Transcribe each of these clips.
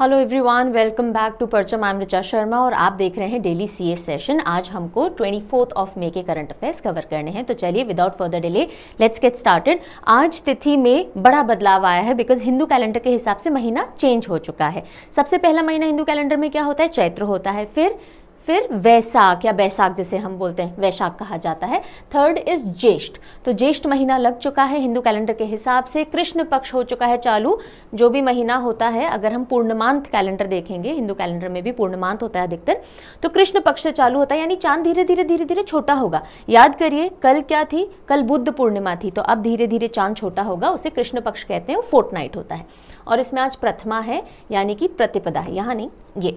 Hello everyone, welcome back to Parcham. I M Richa Sharma और आप देख रहे हैं डेली सीए सेशन। आज हमको 24 ऑफ मई के करंट अफेयर्स कवर करने हैं, तो चलिए without further delay let's get started. आज तिथि में बड़ा बदलाव आया है बिकॉज हिंदू कैलेंडर के हिसाब से महीना चेंज हो चुका है। सबसे पहला महीना हिंदू कैलेंडर में क्या होता है? चैत्र होता है, फिर वैशाख या बैसाख जिसे हम बोलते हैं वैशाख कहा जाता है। थर्ड इज ज्येष्ठ, तो ज्येष्ठ महीना लग चुका है हिंदू कैलेंडर के हिसाब से। कृष्ण पक्ष हो चुका है चालू। जो भी महीना होता है, अगर हम पूर्णमांत कैलेंडर देखेंगे, हिंदू कैलेंडर में भी पूर्णमांत होता है अधिकतर, तो कृष्ण पक्ष से चालू होता है, यानी चांद धीरे धीरे धीरे धीरे छोटा होगा। याद करिए कल क्या थी? कल बुद्ध पूर्णिमा थी, तो अब धीरे धीरे चांद छोटा होगा, उसे कृष्ण पक्ष कहते हैं, वो फोर्टनाइट होता है। और इसमें आज प्रथमा है यानी कि प्रतिपदा है, यहाँ नहीं, ये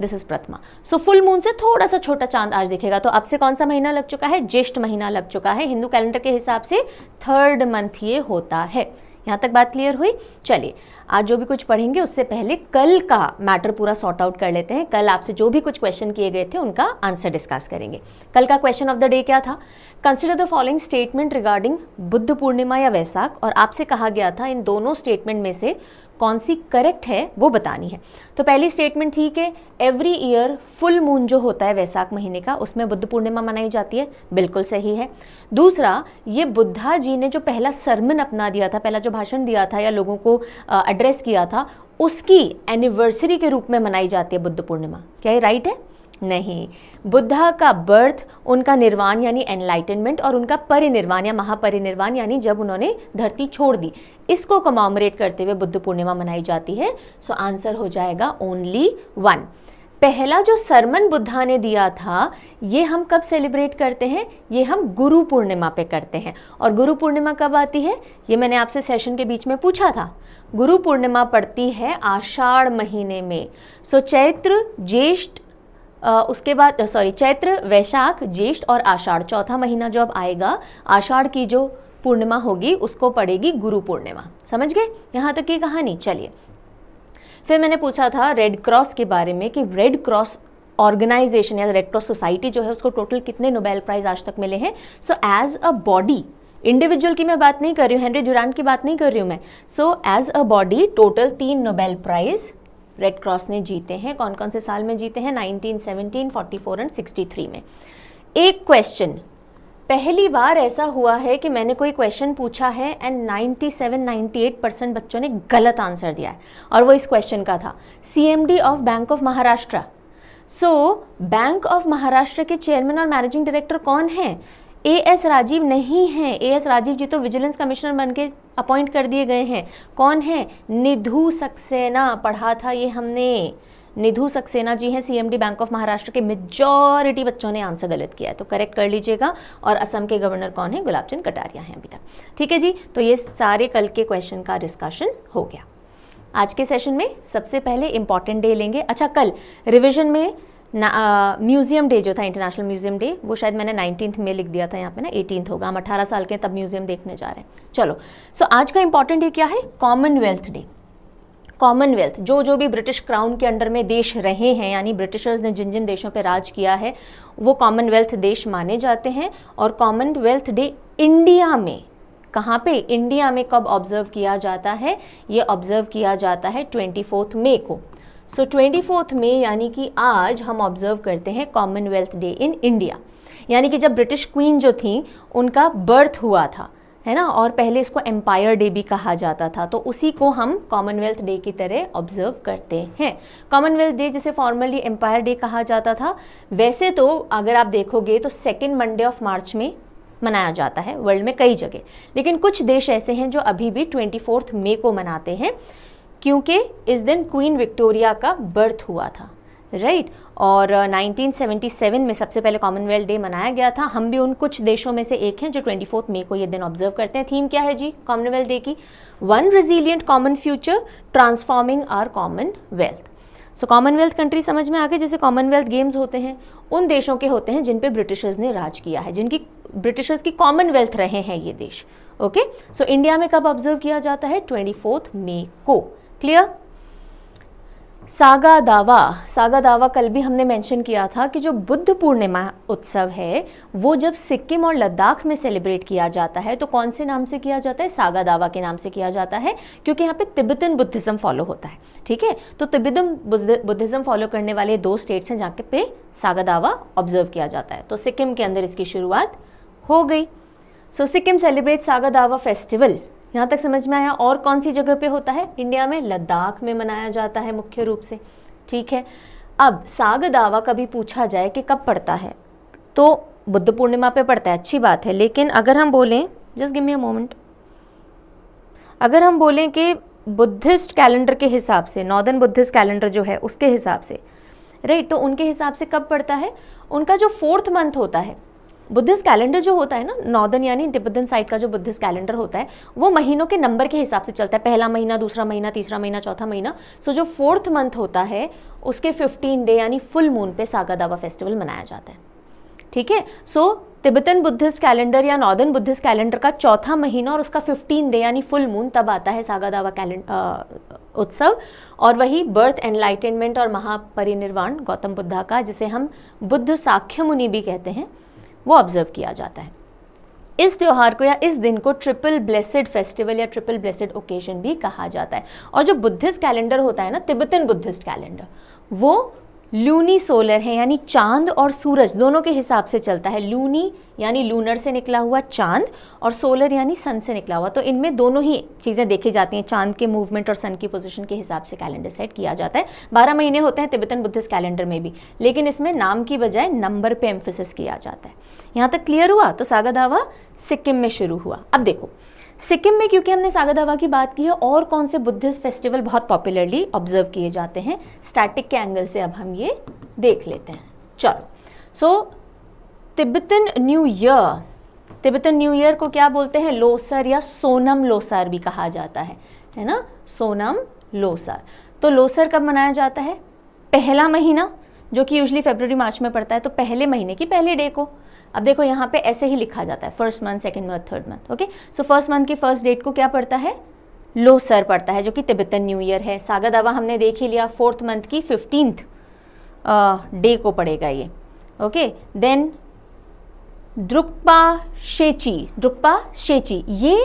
this is Prathama. So full moon से थोड़ा सा छोटा चांद आज दिखेगा। तो अब से कौन सा महीना लग चुका है? ज्येष्ठ महीना लग चुका है हिंदू कैलेंडर के हिसाब से। थर्ड मंथ ये होता है। यहाँ तक बात क्लियर हुई? चलिए आज जो भी कुछ पढ़ेंगे उससे पहले कल का मैटर पूरा सॉर्ट आउट कर लेते हैं। कल आपसे जो भी कुछ क्वेश्चन किए गए थे उनका आंसर डिस्कस करेंगे। कल का क्वेश्चन ऑफ द डे क्या था? Consider the following statement regarding Buddha Purnima या वैशाख। और आपसे कहा गया था इन दोनों स्टेटमेंट में से कौन सी करेक्ट है वो बतानी है। तो पहली स्टेटमेंट थी कि एवरी ईयर फुल मून जो होता है वैशाख महीने का, उसमें बुद्ध पूर्णिमा मनाई जाती है, बिल्कुल सही है। दूसरा, ये बुद्धा जी ने जो पहला सरमन अपना दिया था, पहला जो भाषण दिया था या लोगों को एड्रेस किया था, उसकी एनिवर्सरी के रूप में मनाई जाती है बुद्ध पूर्णिमा। क्या ये राइट है? नहीं। बुद्धा का बर्थ, उनका निर्वाण यानी एनलाइटनमेंट और उनका परिनिर्वाण या महापरिनिर्वाण यानी जब उन्होंने धरती छोड़ दी, इसको कमोमरेट करते हुए बुद्ध पूर्णिमा मनाई जाती है। सो आंसर हो जाएगा ओनली वन। पहला जो सरमन बुद्धा ने दिया था ये हम कब सेलिब्रेट करते हैं? ये हम गुरु पूर्णिमा पे करते हैं। और गुरु पूर्णिमा कब आती है? ये मैंने आपसे सेशन के बीच में पूछा था। गुरु पूर्णिमा पड़ती है आषाढ़ महीने में। सो चैत्र, ज्येष्ठ, उसके बाद चैत्र, वैशाख, ज्येष्ठ और आषाढ़, चौथा महीना जो अब आएगा, आषाढ़ की जो पूर्णिमा होगी उसको पड़ेगी गुरु पूर्णिमा। समझ गए यहाँ तक की कहानी? चलिए फिर मैंने पूछा था रेड क्रॉस के बारे में कि रेड क्रॉस ऑर्गेनाइजेशन या रेड क्रॉस सोसाइटी जो है उसको टोटल कितने नोबेल प्राइज आज तक मिले हैं। So as a body, individual की मैं बात नहीं कर रही हूँ, हेनरी ड्यूरांट की बात नहीं कर रही हूँ मैं। So as a body total 3 Nobel prize Red Cross ने जीते हैं। कौन कौन से साल में जीते हैं? 1917, 44 और 63 में। एक क्वेश्चन, पहली बार ऐसा हुआ है कि मैंने कोई क्वेश्चन पूछा है एंड 97-98% बच्चों ने गलत आंसर दिया है, और वो इस क्वेश्चन का था CMD of Bank of Maharashtra. So Bank of Maharashtra के चेयरमैन और मैनेजिंग डायरेक्टर कौन हैं? एएस राजीव नहीं है। एएस राजीव जी तो विजिलेंस कमिश्नर बन के अपॉइंट कर दिए गए हैं। कौन है? निधु सक्सेना। पढ़ा था ये हमने, निधु सक्सेना जी हैं सीएमडी बैंक ऑफ महाराष्ट्र के। मेजॉरिटी बच्चों ने आंसर गलत किया है, तो करेक्ट कर लीजिएगा। और असम के गवर्नर कौन है? गुलाब चंद कटारिया हैं अभी तक। ठीक है जी, तो ये सारे कल के क्वेश्चन का डिस्कशन हो गया। आज के सेशन में सबसे पहले इंपॉर्टेंट डे लेंगे। अच्छा, कल रिविजन में म्यूजियम डे जो था, इंटरनेशनल म्यूजियम डे, वो शायद मैंने 19 में लिख दिया था, यहाँ पे ना 18 होगा। हम 18 साल के तब म्यूजियम देखने जा रहे हैं। चलो, सो आज का इंपॉर्टेंट डे क्या है? Commonwealth day. कॉमनवेल्थ, जो भी ब्रिटिश क्राउन के अंडर में देश रहे हैं, यानी ब्रिटिशर्स ने जिन जिन देशों पर राज किया है वो कॉमनवेल्थ देश माने जाते हैं। और कॉमनवेल्थ डे इंडिया में, कहाँ पे? इंडिया में कब ऑब्जर्व किया जाता है? ये ऑब्जर्व किया जाता है 24 मई को। सो 24 मई यानी कि आज हम ऑब्जर्व करते हैं कॉमनवेल्थ डे इन इंडिया, यानी कि जब ब्रिटिश क्वीन जो थी उनका बर्थ हुआ था, है ना, और पहले इसको एम्पायर डे भी कहा जाता था, तो उसी को हम कॉमनवेल्थ डे की तरह ऑब्जर्व करते हैं। कॉमनवेल्थ डे जिसे फॉर्मली एम्पायर डे कहा जाता था, वैसे तो अगर आप देखोगे तो सेकेंड मंडे ऑफ मार्च में मनाया जाता है वर्ल्ड में कई जगह, लेकिन कुछ देश ऐसे हैं जो अभी भी 24 मई को मनाते हैं, क्योंकि इस दिन क्वीन विक्टोरिया का बर्थ हुआ था, राइट। और 1977 में सबसे पहले कॉमनवेल्थ डे मनाया गया था। हम भी उन कुछ देशों में से एक हैं जो 24 मई को ये दिन ऑब्जर्व करते हैं। थीम क्या है जी कॉमनवेल्थ डे की? One resilient common future, transforming our Commonwealth. So Commonwealth country समझ में आ गए, जैसे कॉमनवेल्थ गेम्स होते हैं उन देशों के होते हैं जिन पे ब्रिटिशर्स ने राज किया है, जिनकी ब्रिटिशर्स की कॉमनवेल्थ रहे हैं ये देश। ओके, सो इंडिया में कब ऑब्जर्व किया जाता है? 24 मई को। क्लियर? सागा दावा कल भी हमने मेंशन किया था कि जो बुद्ध पूर्णिमा उत्सव है वो जब सिक्किम और लद्दाख में सेलिब्रेट किया जाता है तो कौन से नाम से किया जाता है? सागा दावा के नाम से किया जाता है, क्योंकि यहाँ पे तिब्बतन बुद्धिज़्म फॉलो होता है। ठीक है, तो तिब्बतन बुद्धिज़्म फॉलो करने वाले दो स्टेट्स हैं जहाँ पे सागा दावा ऑब्जर्व किया जाता है। तो सिक्किम के अंदर इसकी शुरुआत हो गई। So Sikkim celebrate Saga Dawa festival, यहाँ तक समझ में आया। और कौन सी जगह पे होता है? इंडिया में लद्दाख में मनाया जाता है मुख्य रूप से। ठीक है, अब सागा दावा कभी पूछा जाए कि कब पड़ता है तो बुद्ध पूर्णिमा पे पड़ता है, अच्छी बात है। लेकिन अगर हम बोलें, just give me a moment, अगर हम बोलें कि बुद्धिस्ट कैलेंडर के हिसाब से, नॉर्दर्न बुद्धिस्ट कैलेंडर जो है उसके हिसाब से, राइट, तो उनके हिसाब से कब पड़ता है? उनका जो फोर्थ मंथ होता है, बुद्धिस्ट कैलेंडर जो होता है ना, नॉर्दर्न यानी तिब्बतन साइड का जो बुद्धिस्ट कैलेंडर होता है वो महीनों के नंबर के हिसाब से चलता है। पहला महीना, दूसरा महीना, तीसरा महीना, चौथा महीना। सो जो फोर्थ मंथ होता है उसके 15 डे यानी फुल मून पे सागा दावा फेस्टिवल मनाया जाता है। ठीक है, सो तिब्बतन बुद्धिस्ट कैलेंडर या नॉर्दर्न बुद्धिस्ट कैलेंडर का चौथा महीना और उसका 15 डे यानी फुल मून तब आता है सागा दावा उत्सव। और वही बर्थ, एनलाइटनमेंट और महापरिनिर्वाण गौतम बुद्धा का, जिसे हम बुद्ध साख्य मुनि भी कहते हैं, वो ऑब्जर्व किया जाता है। इस त्यौहार को या इस दिन को ट्रिपल ब्लेसेड फेस्टिवल या ट्रिपल ब्लेसेड ओकेजन भी कहा जाता है। और जो बुद्धिस्ट कैलेंडर होता है ना, तिब्बतन बुद्धिस्ट कैलेंडर, वो लूनी सोलर है, यानी चांद और सूरज दोनों के हिसाब से चलता है। लूनी यानी लूनर से निकला हुआ चांद, और सोलर यानी सन से निकला हुआ। तो इनमें दोनों ही चीज़ें देखी जाती हैं, चांद के मूवमेंट और सन की पोजीशन के हिसाब से कैलेंडर सेट किया जाता है। 12 महीने होते हैं तिब्बतन बुद्धिस्ट कैलेंडर में भी, लेकिन इसमें नाम की बजाय नंबर पे एम्फेसिस किया जाता है। यहाँ तक क्लियर हुआ? तो सागा दावा सिक्किम में शुरू हुआ। अब देखो, सिक्किम में क्योंकि हमने सागा दावा की बात की है, और कौन से बुद्धिस्ट फेस्टिवल बहुत पॉपुलरली ऑब्जर्व किए जाते हैं? स्टैटिक के एंगल से अब हम ये देख लेते हैं। चलो, सो तिब्बतन न्यू ईयर को क्या बोलते हैं? लोसर या सोनम लोसर भी कहा जाता है ना, सोनम लोसर। तो लोसर कब मनाया जाता है? पहला महीना, जो कि यूजली फरवरी मार्च में पड़ता है, तो पहले महीने की पहले डे को। अब देखो यहाँ पे ऐसे ही लिखा जाता है, first month, second month, third month. Okay, so first month की फर्स्ट डेट को क्या पड़ता है? लोसर पड़ता है, जो कि तिब्बतन न्यू ईयर है। सागा दावा हमने देख ही लिया, फोर्थ मंथ की 15th डे को पड़ेगा ये। ओके, देन द्रुक्पा शेची, ये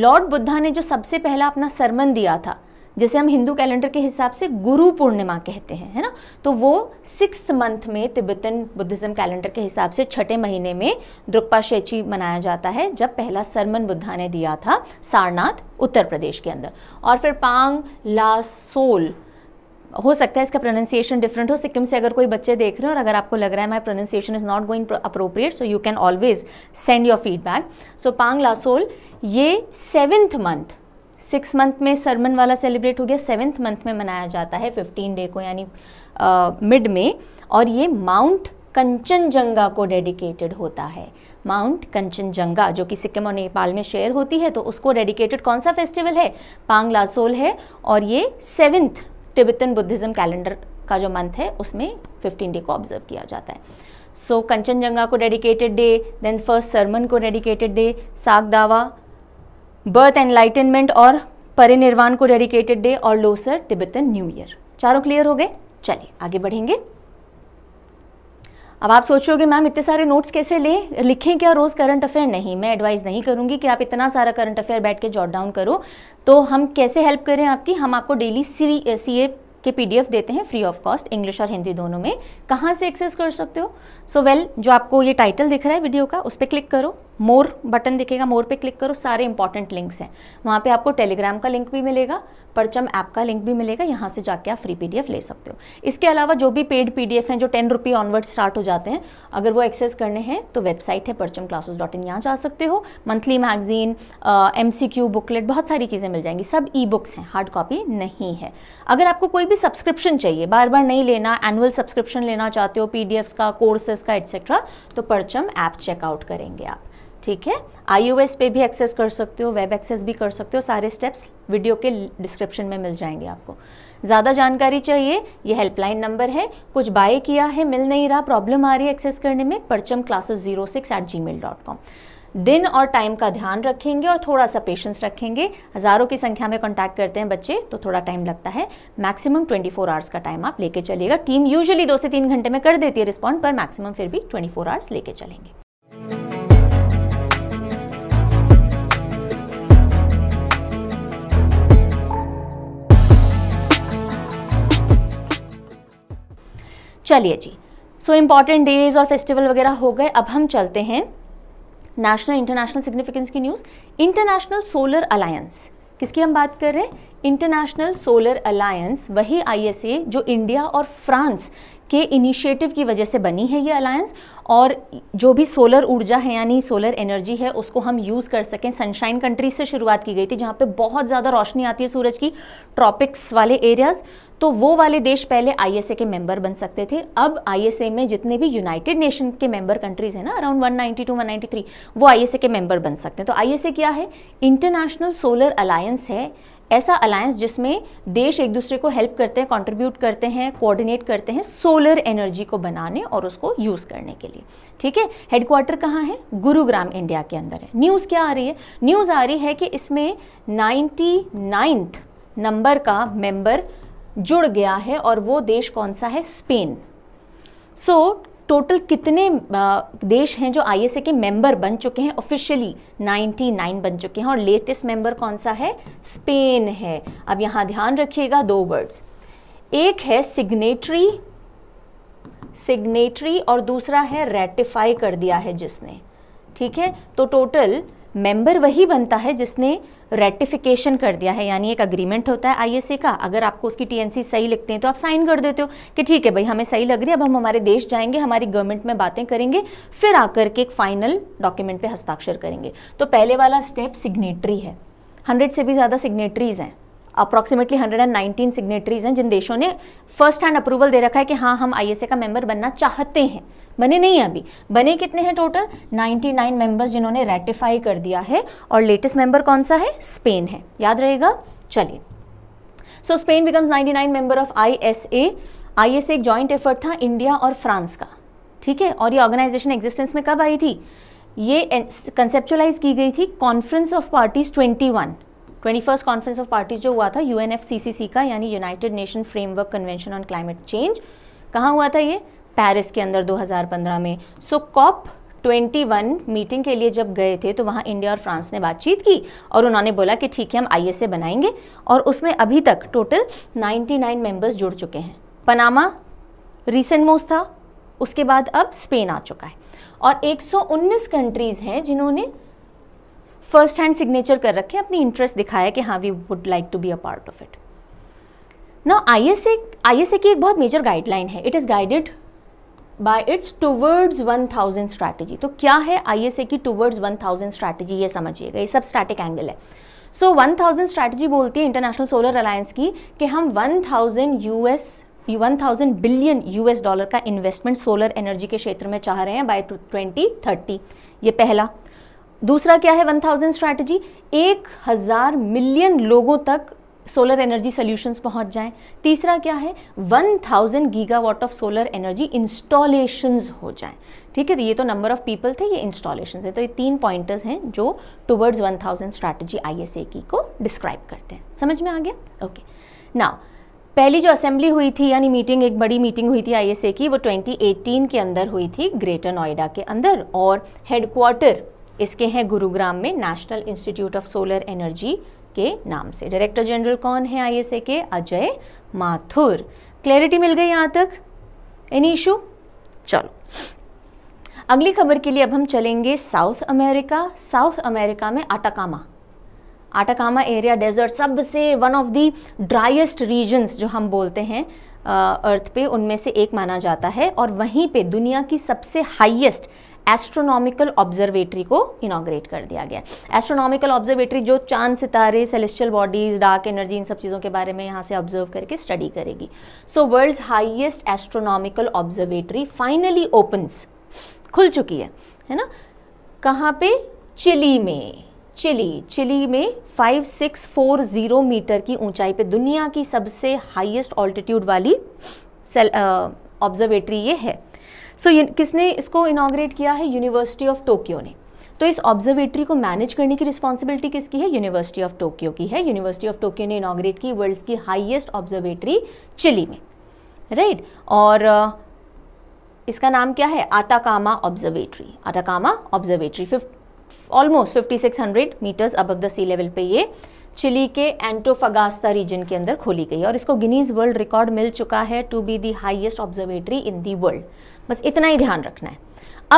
लॉर्ड बुद्धा ने जो सबसे पहला अपना सरमन दिया था, जैसे हम हिंदू कैलेंडर के हिसाब से गुरु पूर्णिमा कहते हैं, है ना, तो वो 6th मंथ में तिब्बतन बुद्धिज़्म कैलेंडर के हिसाब से 6ठे महीने में द्रुक्पा शेची मनाया जाता है, जब पहला सरमन बुद्धा ने दिया था सारनाथ, उत्तर प्रदेश के अंदर। और फिर पांग लासोल, हो सकता है इसका प्रोनाउंसिएशन डिफरेंट हो, सिक्किम से अगर कोई बच्चे देख रहे हो और अगर आपको लग रहा है my pronunciation is not going appropriate, so you can always send your feedback. So Pang Lhabsol, ये 7th मंथ, 6th मंथ में सरमन वाला सेलिब्रेट हो गया, 7th मंथ में मनाया जाता है 15 डे को, यानी मिड में। और ये माउंट कंचनजंगा को डेडिकेटेड होता है। माउंट कंचनजंगा जो कि सिक्किम और नेपाल में शेयर होती है, तो उसको डेडिकेटेड कौन सा फेस्टिवल है? पांग लासोल है। और ये 7th तिब्बतन बुद्धिज़्म कैलेंडर का जो मंथ है उसमें 15 डे को ऑब्जर्व किया जाता है। सो कंचनजंगा को dedicated day, then first sermon को dedicated day, Saga Dawa, birth, enlightenment और परिनिर्वाण को डेडिकेटेड डे, और लोसर, तिब्बतन न्यू ईयर। चारों क्लियर हो गए? चलिए आगे बढ़ेंगे। अब आप सोच रहे होगे मैम इतने सारे नोट्स कैसे लें, लिखें क्या रोज़ करंट अफेयर? नहीं, मैं एडवाइस नहीं करूंगी कि आप इतना सारा करंट अफेयर बैठ के जॉट डाउन करो। तो हम कैसे हेल्प करें आपकी? हम आपको डेली CA के PDF देते हैं फ्री ऑफ कॉस्ट, इंग्लिश और हिंदी दोनों में। कहाँ से एक्सेस कर सकते हो? सो जो आपको ये टाइटल दिख रहा है वीडियो का, उस पर क्लिक करो, मोर बटन दिखेगा, मोर पे क्लिक करो, सारे इंपॉर्टेंट लिंक्स हैं। वहाँ पे आपको टेलीग्राम का लिंक भी मिलेगा, परचम ऐप का लिंक भी मिलेगा, यहाँ से जाके आप फ्री PDF ले सकते हो। इसके अलावा जो भी पेड PDF हैं, जो 10 रुपये ऑनवर्ड स्टार्ट हो जाते हैं, अगर वो एक्सेस करने हैं तो वेबसाइट है parchamclasses.in, यहाँ जा सकते हो। मंथली मैगजीन, MCQ, बुकलेट, बहुत सारी चीज़ें मिल जाएंगी। सब e-books हैं, हार्ड कॉपी नहीं है। अगर आपको कोई भी सब्सक्रिप्शन चाहिए, बार बार नहीं लेना, एनुअल सब्सक्रिप्शन लेना चाहते हो PDFs का, कोर्सेज का, एट्सेट्रा, तो परचम ऐप चेकआउट करेंगे आप। ठीक है, iOS पे भी एक्सेस कर सकते हो, वेब एक्सेस भी कर सकते हो। सारे स्टेप्स वीडियो के डिस्क्रिप्शन में मिल जाएंगे आपको। ज़्यादा जानकारी चाहिए, ये हेल्पलाइन नंबर है। कुछ बाय किया है, मिल नहीं रहा, प्रॉब्लम आ रही है एक्सेस करने में, parchamclasses06@gmail.com। दिन और टाइम का ध्यान रखेंगे और थोड़ा सा पेशेंस रखेंगे। हज़ारों की संख्या में कॉन्टैक्ट करते हैं बच्चे तो थोड़ा टाइम लगता है, मैक्सिमम 24 आवर्स का टाइम आप लेके चलिएगा। टीम यूजुअली 2 से 3 घंटे में कर देती है रिस्पॉन्ड, पर मैक्सिमम फिर भी 24 आवर्स लेके चलेंगे। चलिए जी, सो इम्पॉर्टेंट डेज और फेस्टिवल वगैरह हो गए। अब हम चलते हैं नेशनल इंटरनेशनल सिग्निफिकेंस की न्यूज़। इंटरनेशनल सोलर अलायंस, किसकी हम बात कर रहे हैं? इंटरनेशनल सोलर अलायंस, वही ISA जो इंडिया और फ्रांस के इनिशिएटिव की वजह से बनी है ये अलायंस। और जो भी सोलर ऊर्जा है यानी सोलर एनर्जी है उसको हम यूज़ कर सकें। सनशाइन कंट्रीज से शुरुआत की गई थी जहाँ पे बहुत ज़्यादा रोशनी आती है सूरज की, ट्रॉपिक्स वाले एरियाज़, तो वो वाले देश पहले ISA के मेंबर बन सकते थे। अब ISA में जितने भी यूनाइटेड नेशन के मेंबर कंट्रीज़ हैं ना, अराउंड 192-193, वो ISA के मेंबर बन सकते हैं। तो ISA क्या है? इंटरनेशनल सोलर अलायंस है ऐसा अलायंस जिसमें देश एक दूसरे को हेल्प करते हैं, कंट्रीब्यूट करते हैं, कोऑर्डिनेट करते हैं सोलर एनर्जी को बनाने और उसको यूज़ करने के लिए। ठीक है, हेडक्वार्टर कहाँ है? गुरुग्राम, इंडिया के अंदर है। न्यूज़ क्या आ रही है? न्यूज़ आ रही है कि इसमें 99वां नंबर का मेंबर जुड़ गया है और वो देश कौन सा है? स्पेन। सो टोटल कितने देश हैं जो ISA के मेंबर बन चुके हैं ऑफिशियली? 99 बन चुके हैं और लेटेस्ट मेंबर कौन सा है? स्पेन है। अब यहाँ ध्यान रखिएगा 2 वर्ड्स, एक है सिग्नेटरी और दूसरा है रेटिफाई कर दिया है जिसने। ठीक है, तो टोटल मेंबर वही बनता है जिसने रेटिफिकेशन कर दिया है, यानी एक अग्रीमेंट होता है ISA का। अगर आपको उसकी TNC सही लिखते हैं तो आप साइन कर देते हो कि ठीक है भाई हमें सही लग रही है, अब हम हमारे देश जाएंगे, हमारी गवर्नमेंट में बातें करेंगे, फिर आकर के एक फाइनल डॉक्यूमेंट पे हस्ताक्षर करेंगे। तो पहले वाला स्टेप सिग्नेटरी है। 100 से भी ज़्यादा सिग्नेटरीज हैं, अप्रॉक्सीमेटली 119 सिग्नेटरीज हैं जिन देशों ने फर्स्ट हैंड अप्रूवल दे रखा है कि हाँ हम ISA का मेंबर बनना चाहते हैं। बने नहीं अभी, बने कितने हैं टोटल? 99 मेंबर्स जिन्होंने रेटिफाई कर दिया है और लेटेस्ट मेंबर कौन सा है? स्पेन है, याद रहेगा। चलिए, so Spain becomes 99 member of ISA। ISA एक जॉइंट एफर्ट था इंडिया और फ्रांस का। ठीक है, और ये ऑर्गेनाइजेशन एग्जिस्टेंस में कब आई थी? ये कंसेप्चुअलाइज की गई थी conference of parties 21st conference of parties जो हुआ था UNFCCC का, यानी United nation framework convention on climate change. कहाँ हुआ था ये? पेरिस के अंदर 2015 में। सो COP 21 मीटिंग के लिए जब गए थे तो वहाँ इंडिया और फ्रांस ने बातचीत की और उन्होंने बोला कि ठीक है हम ISA बनाएंगे, और उसमें अभी तक टोटल 99 मेंबर्स जुड़ चुके हैं। पनामा रिसेंट मोस्ट था, उसके बाद अब स्पेन आ चुका है। और 119 कंट्रीज़ हैं जिन्होंने फर्स्ट हैंड सिग्नेचर कर रखे, अपनी इंटरेस्ट दिखाया कि हाँ we would like to be a part of it. ना ISA की एक बहुत मेजर गाइडलाइन है, it is guided by its towards 1000 strategy. तो क्या है ISA की टूवर्ड्स 1000 स्ट्रैटेजी? ये समझिएगा, ये सब स्टैटिक एंगल है। सो 1000 स्ट्रैटेजी बोलती है इंटरनेशनल सोलर अलायंस की कि हम 1000 बिलियन US डॉलर का इन्वेस्टमेंट सोलर एनर्जी के क्षेत्र में चाह रहे हैं बाय 2030। ये पहला। दूसरा क्या है 1000 स्ट्रैटेजी? 1000 मिलियन लोगों तक सोलर एनर्जी सॉल्यूशंस पहुंच जाएं। तीसरा क्या है? 1000 gigawatt of solar energy installations हो जाएं। ठीक है, तो ये तो नंबर ऑफ पीपल थे, ये इंस्टॉलेशंस है। तो ये 3 पॉइंटर्स हैं जो टुवर्ड्स 1000 स्ट्रैटेजी ISA की को डिस्क्राइब करते हैं। समझ में आ गया? ओके, नाउ पहली जो असेंबली हुई थी यानी मीटिंग, एक बड़ी मीटिंग हुई थी ISA की, वो 2018 के अंदर हुई थी ग्रेटर नोएडा के अंदर, और हेडक्वार्टर इसके हैं गुरुग्राम में, national institute of solar energy के नाम से। डायरेक्टर जनरल कौन है ISA के? अजय माथुर। क्लैरिटी मिल गई यहाँ तक? Any issue? चलो अगली खबर के लिए अब हम चलेंगे साउथ अमेरिका। साउथ अमेरिका में अटाकामा एरिया डेजर्ट, सबसे one of the driest regions जो हम बोलते हैं अर्थ पे, उनमें से एक माना जाता है। और वहीं पे दुनिया की सबसे हाईएस्ट एस्ट्रोनॉमिकल ऑब्जर्वेटरी को इनॉग्रेट कर दिया गया। एस्ट्रोनॉमिकल ऑब्जर्वेटरी जो चांद, सितारे, सेलेस्टियल बॉडीज़, डार्क एनर्जी, इन सब चीज़ों के बारे में यहाँ से ऑब्जर्व करके स्टडी करेगी। So world's highest astronomical observatory finally opens, खुल चुकी है ना? कहाँ पे? चिली में 5640 मीटर की ऊंचाई पे दुनिया की सबसे हाईएस्ट ऑल्टीट्यूड वाली ऑब्जर्वेटरी ये है। सो किसने इसको इनॉग्रेट किया है? यूनिवर्सिटी ऑफ टोक्यो ने। तो इस ऑब्जर्वेटरी को मैनेज करने की रिस्पॉन्सिबिलिटी किसकी है? यूनिवर्सिटी ऑफ टोक्यो की है। यूनिवर्सिटी ऑफ टोक्यो ने इनॉग्रेट की वर्ल्ड्स की हाईएस्ट ऑब्जर्वेटरी चिली में, राइट। और इसका नाम क्या है? Atacama observatory. Atacama observatory almost 5600 meters above the sea level पे ये चिली के एंटोफगास्ता रीजन के अंदर खोली गई और इसको गिनीज वर्ल्ड रिकॉर्ड मिल चुका है to be the highest observatory in the world. बस इतना ही ध्यान रखना है।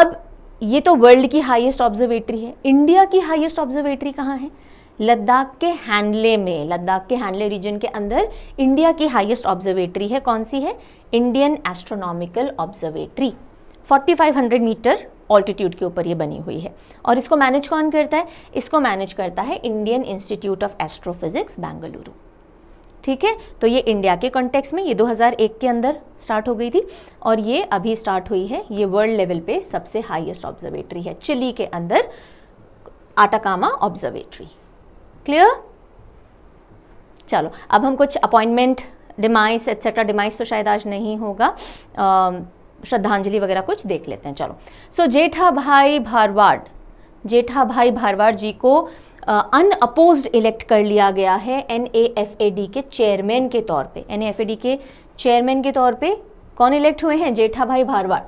अब ये तो वर्ल्ड की हाईएस्ट ऑब्जर्वेटरी है, इंडिया की हाईएस्ट ऑब्जर्वेटरी कहाँ है? लद्दाख के हैंडले में, लद्दाख के हैंडले रीजन के अंदर इंडिया की हाईएस्ट ऑब्जर्वेटरी है। कौन सी है? Indian astronomical observatory. 4500 meter altitude के ऊपर ये बनी हुई है और इसको मैनेज कौन करता है? इसको मैनेज करता है Indian institute of astrophysics Bengaluru, ठीक है। तो ये इंडिया के कॉन्टेक्स्ट में ये 2001 के अंदर स्टार्ट हो गई थी और ये अभी स्टार्ट हुई है। ये वर्ल्ड लेवल पे सबसे हाईएस्ट ऑब्जर्वेटरी है चिली के अंदर, आटाकामा ऑब्जर्वेटरी। क्लियर? चलो अब हम कुछ अपॉइंटमेंट, डिमाइस एट्सेट्रा, डिमाइस तो शायद आज नहीं होगा, श्रद्धांजलि वगैरह कुछ देख लेते हैं। चलो, सो जेठाभाई भारवाड़, जेठाभाई भारवाड़ जी को अनअपोज्ड इलेक्ट कर लिया गया है NAFED के चेयरमैन के तौर पे। NAFED के चेयरमैन के तौर पे कौन इलेक्ट हुए हैं? जेठाभाई भारवाड़।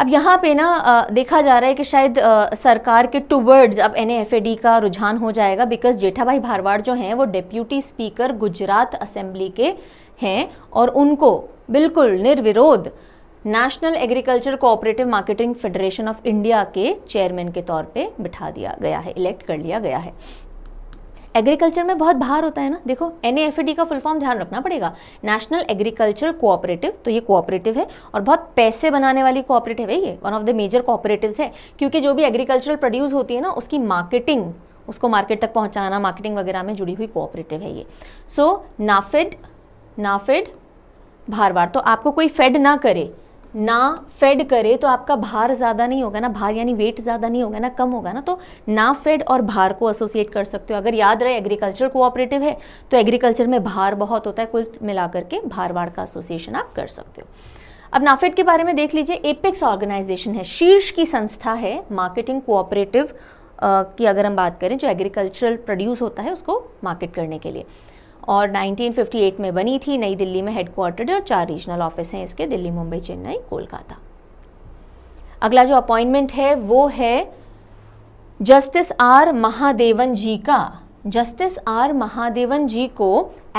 अब यहाँ पे ना देखा जा रहा है कि शायद सरकार के टूवर्ड्स अब NAFED का रुझान हो जाएगा, बिकॉज जेठाभाई भारवाड़ जो हैं वो डिप्यूटी स्पीकर गुजरात असेंबली के हैं और उनको बिल्कुल निर्विरोध national agriculture cooperative marketing federation of India के चेयरमैन के तौर पे बिठा दिया गया है, इलेक्ट कर लिया गया है। एग्रीकल्चर में बहुत भार होता है ना, देखो NAFED का फुल फॉर्म ध्यान रखना पड़ेगा, नेशनल एग्रीकल्चर कोऑपरेटिव। तो ये कोऑपरेटिव है और बहुत पैसे बनाने वाली कोऑपरेटिव है, ये one of the major cooperatives है, क्योंकि जो भी एग्रीकल्चरल प्रोड्यूस होती है ना उसकी मार्केटिंग, उसको मार्केट तक पहुँचाना, मार्केटिंग वगैरह में जुड़ी हुई कोऑपरेटिव है ये। सो नाफेड भारवाड़, तो आपको कोई फेड ना करे, ना फेड करे तो आपका भार ज़्यादा नहीं होगा ना, भार यानी वेट ज़्यादा नहीं होगा ना, कम होगा ना, तो ना फेड और भार को एसोसिएट कर सकते हो। अगर याद रहे एग्रीकल्चर कोऑपरेटिव है तो एग्रीकल्चर में भार बहुत होता है, कुल मिलाकर के भारवाड़ का एसोसिएशन आप कर सकते हो। अब नाफेड के बारे में देख लीजिए, एपेक्स ऑर्गेनाइजेशन है, शीर्ष की संस्था है मार्केटिंग कोऑपरेटिव की अगर हम बात करें, जो एग्रीकल्चरल प्रोड्यूस होता है उसको मार्केट करने के लिए, और 1958 में बनी थी, नई दिल्ली में हेडक्वार्टर्ड है और 4 रीजनल ऑफिस हैं इसके, दिल्ली, मुंबई, चेन्नई, कोलकाता। अगला जो अपॉइंटमेंट है वो है जस्टिस R. महादेवन जी का। Justice R. महादेवन जी को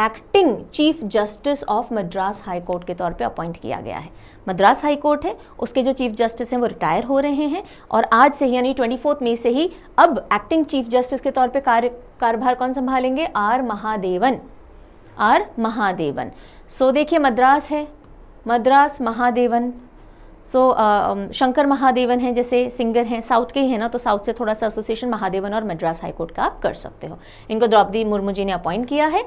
acting chief justice of Madras high court के तौर पे अपॉइंट किया गया है। मद्रास हाई कोर्ट है, उसके जो चीफ जस्टिस हैं वो रिटायर हो रहे हैं और आज से ही यानी 24 मई से ही अब एक्टिंग चीफ जस्टिस के तौर पे कार्यभार कौन संभालेंगे? R. महादेवन। सो देखिए मद्रास है, मद्रास महादेवन, सो शंकर महादेवन हैं, जैसे सिंगर हैं, साउथ के ही हैं ना, तो साउथ से थोड़ा सा एसोसिएशन महादेवन और मद्रास हाई कोर्ट का आप कर सकते हो। इनको द्रौपदी मुर्मू जी ने अपॉइंट किया है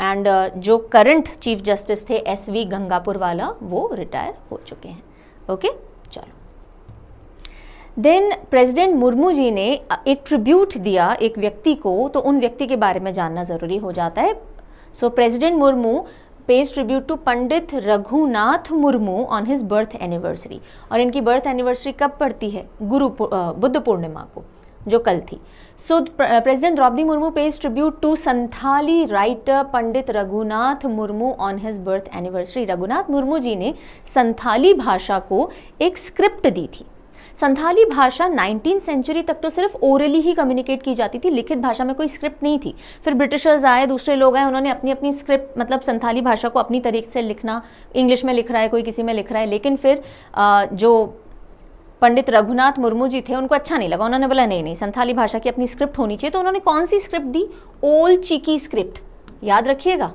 एंड जो करंट चीफ जस्टिस थे SV गंगापुर वाला, वो रिटायर हो चुके हैं। ओके चलो, देन प्रेसिडेंट मुर्मू जी ने एक ट्रिब्यूट दिया एक व्यक्ति को, तो उन व्यक्ति के बारे में जानना ज़रूरी हो जाता है। So president Murmu pays tribute to Pandit Raghunath Murmu on his birth anniversary, और इनकी बर्थ एनिवर्सरी कब पड़ती है? बुद्ध पूर्णिमा को, जो कल थी। So president Droupadi Murmu pays tribute to Santhali writer Pandit Raghunath Murmu on his birth anniversary. Raghunath Murmu ji ने संथाली भाषा को एक स्क्रिप्ट दी थी। संथाली भाषा 19वीं सेंचुरी तक तो सिर्फ ओरली ही कम्युनिकेट की जाती थी, लिखित भाषा में कोई स्क्रिप्ट नहीं थी। फिर ब्रिटिशर्स आए, दूसरे लोग आए, उन्होंने अपनी अपनी स्क्रिप्ट, मतलब संथाली भाषा को अपनी तरीके से लिखना, इंग्लिश में लिख रहा है कोई, किसी में लिख रहा है, लेकिन फिर जो पंडित रघुनाथ मुर्मू जी थे उनको अच्छा नहीं लगा, उन्होंने बोला नहीं, संथाली भाषा की अपनी स्क्रिप्ट होनी चाहिए। तो उन्होंने कौन सी स्क्रिप्ट दी? ओल चिकी स्क्रिप्ट। याद रखिएगा,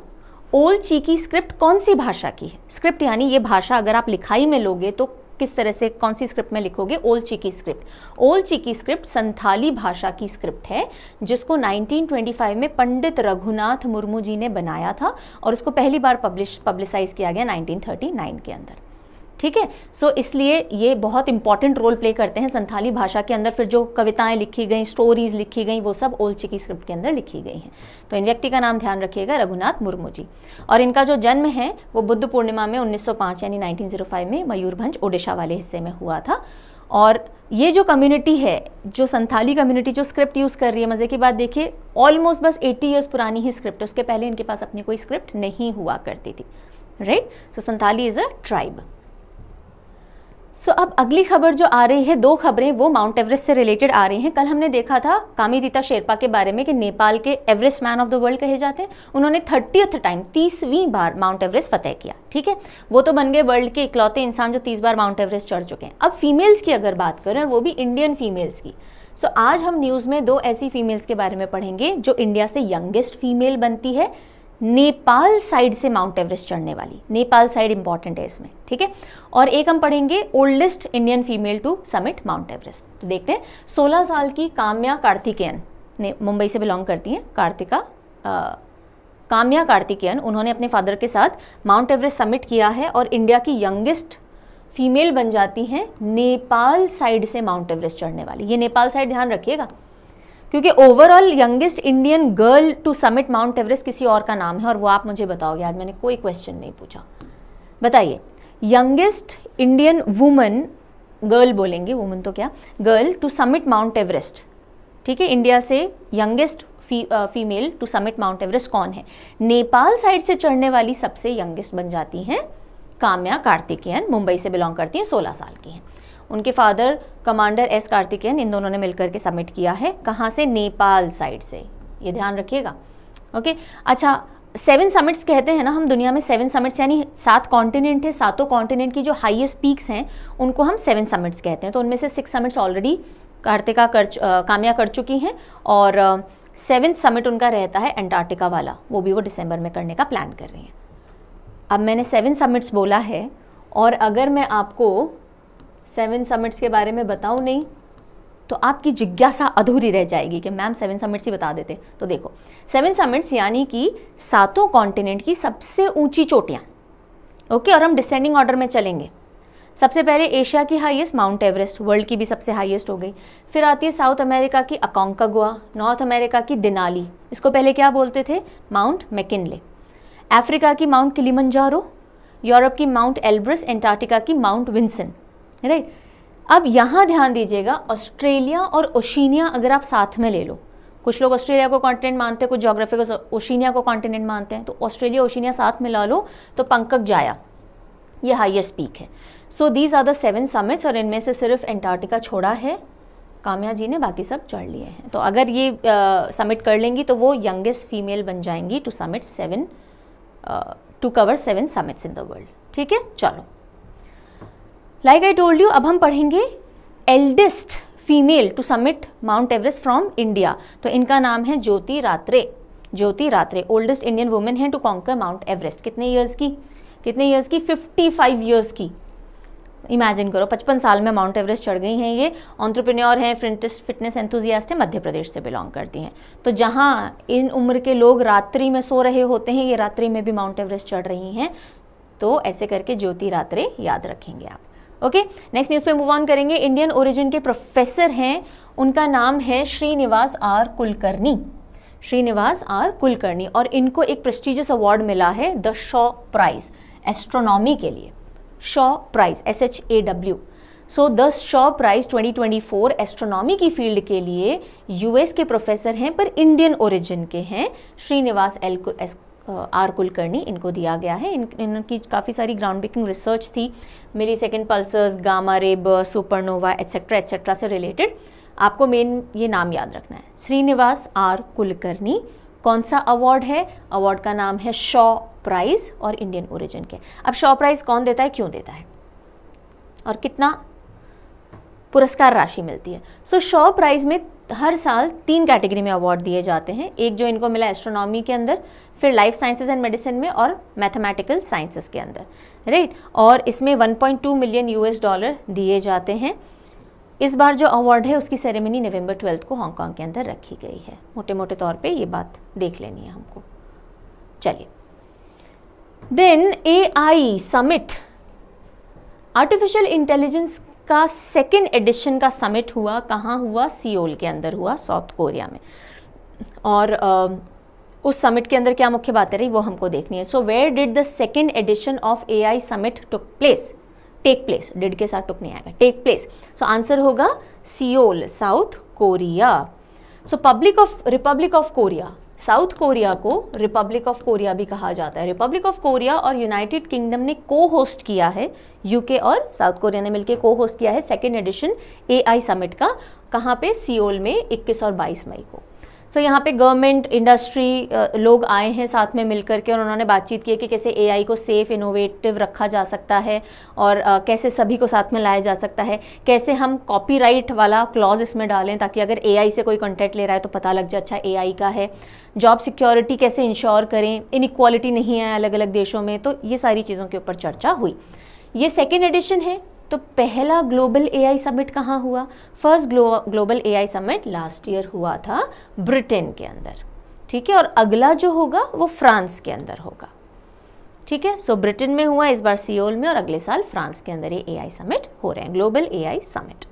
ओल चिकी स्क्रिप्ट कौन सी भाषा की है? स्क्रिप्ट यानी ये भाषा अगर आप लिखाई में लोगे तो किस तरह से, कौन सी स्क्रिप्ट में लिखोगे? ओल चिकी स्क्रिप्ट। ओल चिकी स्क्रिप्ट संथाली भाषा की स्क्रिप्ट है, जिसको 1925 में पंडित रघुनाथ मुर्मू जी ने बनाया था और उसको पहली बार पब्लिसाइज किया गया 1939 के अंदर, ठीक है। सो इसलिए ये बहुत इंपॉर्टेंट रोल प्ले करते हैं संथाली भाषा के अंदर। फिर जो कविताएं लिखी गई, स्टोरीज लिखी गई, वो सब ओल चिकी स्क्रिप्ट के अंदर लिखी गई हैं। तो इन व्यक्ति का नाम ध्यान रखिएगा, रघुनाथ मुर्मू जी, और इनका जो जन्म है वो बुद्ध पूर्णिमा में 1905 यानी 1905 में मयूरभंज, ओडिशा वाले हिस्से में हुआ था। और ये जो कम्युनिटी है, जो संथाली कम्युनिटी जो स्क्रिप्ट यूज़ कर रही है, मज़े की बात देखिए ऑलमोस्ट बस 80 ईयर्स पुरानी ही स्क्रिप्ट है, उसके पहले इनके पास अपनी कोई स्क्रिप्ट नहीं हुआ करती थी, right. So Santhali is a tribe. So अब अगली खबर जो आ रही है, दो खबरें वो माउंट एवरेस्ट से रिलेटेड आ रही हैं। कल हमने देखा था कामिरीता शेरपा के बारे में कि नेपाल के Everest man of the world कहे जाते हैं, उन्होंने 30वीं बार माउंट एवरेस्ट फतेह किया, ठीक है। वो तो बन गए वर्ल्ड के इकलौते इंसान जो 30 बार माउंट एवरेस्ट चढ़ चुके हैं। अब फीमेल्स की अगर बात करें, वो भी इंडियन फीमेल्स की, सो आज हम न्यूज़ में दो ऐसी फीमेल्स के बारे में पढ़ेंगे जो इंडिया से यंगेस्ट फीमेल बनती है नेपाल साइड से माउंट एवरेस्ट चढ़ने वाली। नेपाल साइड इंपॉर्टेंट है इसमें, ठीक है। और एक हम पढ़ेंगे oldest Indian female to summit mount Everest. तो देखते हैं 16 साल की काम्या कार्तिकेयन ने, मुंबई से बिलोंग करती हैं काम्या कार्तिकेयन, उन्होंने अपने फादर के साथ माउंट एवरेस्ट समिट किया है और इंडिया की यंगेस्ट फीमेल बन जाती हैं नेपाल साइड से माउंट एवरेस्ट चढ़ने वाली। ये नेपाल साइड ध्यान रखिएगा, क्योंकि overall youngest Indian girl to summit mount Everest किसी और का नाम है और वो आप मुझे बताओगे, आज मैंने कोई क्वेश्चन नहीं पूछा। बताइए, यंगेस्ट इंडियन वुमन, गर्ल बोलेंगे, वुमन तो क्या, girl to summit mount Everest, ठीक है, इंडिया से youngest female to summit mount Everest कौन है? नेपाल साइड से चढ़ने वाली सबसे यंगेस्ट बन जाती हैं काम्या कार्तिकेयन, मुंबई से बिलोंग करती हैं, 16 साल की हैं। उनके फादर कमांडर एस कार्तिकेयन, इन दोनों ने मिलकर के सबमिट किया है। कहाँ से? नेपाल साइड से, ये ध्यान रखिएगा, ओके। अच्छा, 7 समिट्स कहते हैं ना हम, दुनिया में 7 समिट्स यानी 7 कॉन्टिनेंट है, सातों कॉन्टिनेंट की जो हाईएस्ट पीक्स हैं उनको हम 7 समिट्स कहते हैं। तो उनमें से 6 समिट्स ऑलरेडी काम्या कर चुकी हैं और 7 समिट उनका रहता है एंटार्क्टिका वाला, वो भी वो दिसंबर में करने का प्लान कर रही हैं। अब मैंने 7 समिट्स बोला है और अगर मैं आपको 7 समिट्स के बारे में बताऊं नहीं तो आपकी जिज्ञासा अधूरी रह जाएगी कि मैम 7 समिट्स ही बता देते। तो देखो 7 समिट्स यानी कि सातों कॉन्टिनेंट की सबसे ऊंची चोटियां, ओके, और हम डिसेंडिंग ऑर्डर में चलेंगे। सबसे पहले एशिया की हाईएस्ट माउंट एवरेस्ट, वर्ल्ड की भी सबसे हाईएस्ट हो गई। फिर आती है साउथ अमेरिका की अकोंकागुआ, नॉर्थ अमेरिका की देनाली, इसको पहले क्या बोलते थे, माउंट मैकिनले। अफ्रीका की माउंट किलिमंजारो, यूरोप की माउंट एल्ब्रस, एंटार्क्टिका की माउंट विन्सन, राइट। अब यहाँ ध्यान दीजिएगा, ऑस्ट्रेलिया और ओशिनिया अगर आप साथ में ले लो, कुछ लोग ऑस्ट्रेलिया को कॉन्टिनेंट मानते हैं, कुछ जोग्राफी को ओशिनिया को कॉन्टिनेंट मानते हैं, तो ऑस्ट्रेलिया ओशिनिया साथ में ला लो तो पंकज जाया, ये हाईएस्ट पीक है। So these are the 7 summits और इनमें से सिर्फ एंटार्क्टिका छोड़ा है काम्या जी ने, बाकी सब चढ़ लिए हैं। तो अगर ये समिट कर लेंगी तो वो यंगेस्ट फीमेल बन जाएंगी to cover 7 summits in the world, ठीक है। चलो, लाइक आई टोल्ड यू, अब हम पढ़ेंगे eldest female to summit mount Everest from India. तो इनका नाम है Jyoti Ratre. Jyoti Ratre oldest Indian women है टू कॉन्कर माउंट एवरेस्ट। कितने ईयर्स की? 55 ईयर्स की। इमेजिन करो, 55 साल में माउंट एवरेस्ट चढ़ गई हैं। ये एंटरप्रेन्योर हैं, फिटनेस एंथुजियास्ट हैं, मध्य प्रदेश से बिलोंग करती हैं। तो जहाँ इन उम्र के लोग रात्रि में सो रहे होते हैं, ये रात्रि में भी माउंट एवरेस्ट चढ़ रही हैं। तो ऐसे करके ज्योति रात्रे याद रखेंगे आप, ओके। नेक्स्ट न्यूज़ पे मूव ऑन करेंगे। इंडियन ओरिजिन के प्रोफेसर हैं, उनका नाम है श्रीनिवास आर कुलकर्णी। श्रीनिवास आर कुलकर्णी, और इनको एक प्रेस्टीजियस अवार्ड मिला है, द शॉ प्राइज, एस्ट्रोनॉमी के लिए। Shaw prize, SHAW। So the Shaw prize 2024 astronomy की फील्ड के लिए US के प्रोफेसर हैं पर इंडियन ओरिजिन के हैं, श्रीनिवास आर कुलकर्णी, इनको दिया गया है। इनकी काफ़ी सारी ग्राउंड ब्रेकिंग रिसर्च थी, millisecond pulsars, gamma ray burst, supernova etcetera से रिलेटेड। आपको मेन ये नाम याद रखना है, श्रीनिवास आर कुलकर्णी। कौन सा अवार्ड है? अवार्ड का नाम है शॉ प्राइज और इंडियन ओरिजिन के। अब शॉ प्राइज कौन देता है, क्यों देता है और कितना पुरस्कार राशि मिलती है? सो शॉ प्राइज में हर साल 3 कैटेगरी में अवार्ड दिए जाते हैं। एक जो इनको मिला एस्ट्रोनॉमी के अंदर, फिर लाइफ साइंसेज एंड मेडिसिन में, और मैथमेटिकल साइंसेज के अंदर, राइट। और इसमें $1.2 मिलियन दिए जाते हैं। इस बार जो अवार्ड है उसकी सेरेमनी नवंबर 12 को हांगकांग के अंदर रखी गई है। मोटे मोटे तौर पे ये बात देख लेनी है हमको। चलिए, then AI summit, artificial intelligence का सेकेंड एडिशन का समिट हुआ। कहाँ हुआ? सियोल के अंदर हुआ, साउथ कोरिया में। और उस समिट के अंदर क्या मुख्य बातें रही वो हमको देखनी है। So where did the second edition of AI summit took place? Take place, did के साथ टुक नहीं आएगा, टेक प्लेस। सो आंसर होगा Seoul, south Korea. So republic of Korea, south Korea को रिपब्लिक ऑफ कोरिया भी कहा जाता है। रिपब्लिक ऑफ कोरिया और यूनाइटेड किंगडम ने को होस्ट किया है, यूके और साउथ कोरिया ने मिलकर को होस्ट किया है सेकेंड एडिशन एआई समिट का, कहाँ पे, सियोल में 21 और 22 मई को। सो यहाँ पे गवर्नमेंट, इंडस्ट्री लोग आए हैं साथ में मिलकर के, और उन्होंने बातचीत की है कि कैसे एआई को सेफ, इनोवेटिव रखा जा सकता है और कैसे सभी को साथ में लाया जा सकता है, कैसे हम कॉपीराइट वाला क्लॉज इसमें डालें ताकि अगर एआई से कोई कंटेंट ले रहा है तो पता लग जाए अच्छा एआई का है, जॉब सिक्योरिटी कैसे इंश्योर करें, इनइक्वालिटी नहीं है अलग अलग देशों में, तो ये सारी चीज़ों के ऊपर चर्चा हुई। ये सेकेंड एडिशन है। तो पहला ग्लोबल एआई समिट कहाँ हुआ? First global AI summit last year हुआ था ब्रिटेन के अंदर, ठीक है, और अगला जो होगा वो फ्रांस के अंदर होगा, ठीक है। सो ब्रिटेन में हुआ इस बार सियोल में, और अगले साल फ्रांस के अंदर ये एआई समिट हो रहे हैं, global AI summit.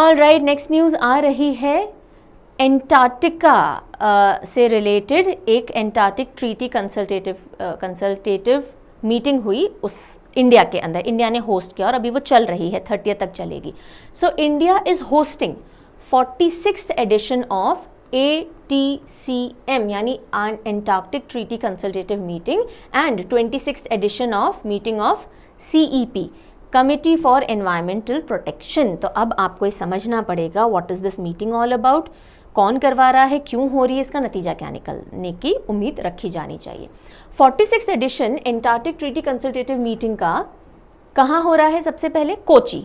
Alright, next news आ रही है एंटार्क्टिका से रिलेटेड। एक एंटार्क्टिक ट्रीटी कंसल्टेटिव मीटिंग हुई उस इंडिया के अंदर, इंडिया ने होस्ट किया और अभी वो चल रही है, 30 तक चलेगी। So India is hosting 46th edition of ATCM यानी Antarctic treaty consultative meeting and 26th edition of meeting of CEP committee for environmental protection. तो अब आपको ये समझना पड़ेगा what is this meeting all about, कौन करवा रहा है, क्यों हो रही है, इसका नतीजा क्या निकलने की उम्मीद रखी जानी चाहिए। 46th edition Antarctic treaty consultative meeting का कहाँ हो रहा है? सबसे पहले कोची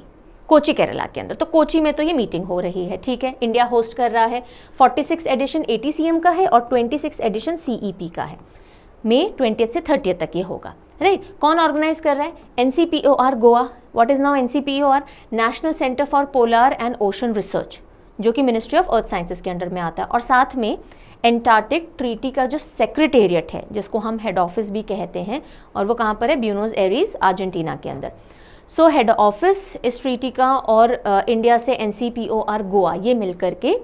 केरला के अंदर। तो कोची में तो ये मीटिंग हो रही है, ठीक है, इंडिया होस्ट कर रहा है। 46th एडिशन ATCM का है और 26th एडिशन CEP का है, मई 20 से 30 तक ये होगा, राइट। कौन ऑर्गेनाइज कर रहा है? NCPOR Goa, what is now NCPOR, national centre for polar and ocean research, जो कि मिनिस्ट्री ऑफ अर्थ साइंसेस के अंडर में आता है, और साथ में एंटार्क्टिक ट्रीटी का जो सेक्रेटेरिएट है, जिसको हम हेड ऑफिस भी कहते हैं, और वो कहाँ पर है? ब्यूनोस एरीज, अर्जेंटीना के अंदर। सो हेड ऑफिस इस ट्रीटी का और इंडिया से NCPOR गोवा, ये मिलकर के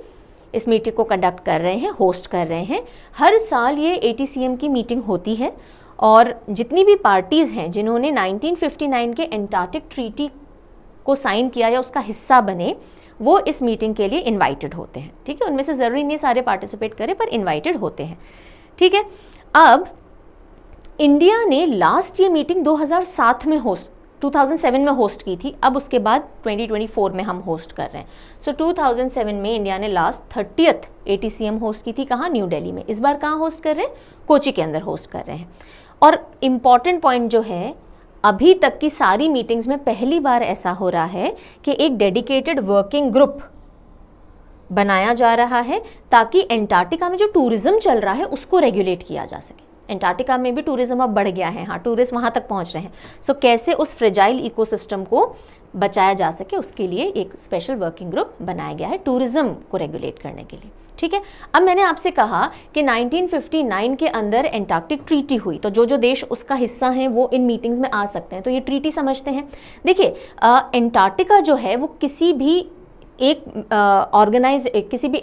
इस मीटिंग को कंडक्ट कर रहे हैं, होस्ट कर रहे हैं। हर साल ये ATCM की मीटिंग होती है, और जितनी भी पार्टीज़ हैं जिन्होंने 1959 के एंटार्क्टिक ट्रीटी को साइन किया या उसका हिस्सा बने, वो इस मीटिंग के लिए इनवाइटेड होते हैं, ठीक है। उनमें से ज़रूरी नहीं सारे पार्टिसिपेट करें, पर इनवाइटेड होते हैं, ठीक है। अब इंडिया ने लास्ट ये मीटिंग 2007 में होस्ट की थी, अब उसके बाद 2024 में हम होस्ट कर रहे हैं। सो 2007 में इंडिया ने लास्ट 30th ATCM होस्ट की थी, कहाँ? न्यू दिल्ली में। इस बार कहाँ होस्ट कर रहे हैं? कोची के अंदर होस्ट कर रहे हैं। और इम्पॉर्टेंट पॉइंट जो है, अभी तक की सारी मीटिंग्स में पहली बार ऐसा हो रहा है कि एक डेडिकेटेड वर्किंग ग्रुप बनाया जा रहा है ताकि एंटार्क्टिका में जो टूरिज़्म चल रहा है उसको रेगुलेट किया जा सके। एंटार्क्टिका में भी टूरिज़्म अब बढ़ गया है, हाँ, टूरिस्ट वहाँ तक पहुँच रहे हैं। सो कैसे उस फ्रेजाइल इकोसिस्टम को बचाया जा सके, उसके लिए एक स्पेशल वर्किंग ग्रुप बनाया गया है टूरिज़्म को रेगुलेट करने के लिए, ठीक है। अब मैंने आपसे कहा कि 1959 के अंदर एंटार्क्टिक ट्रीटी हुई, तो जो जो देश उसका हिस्सा हैं वो इन मीटिंग्स में आ सकते हैं, तो ये ट्रीटी समझते हैं। देखिए, एंटार्क्टिका जो है वो किसी भी एक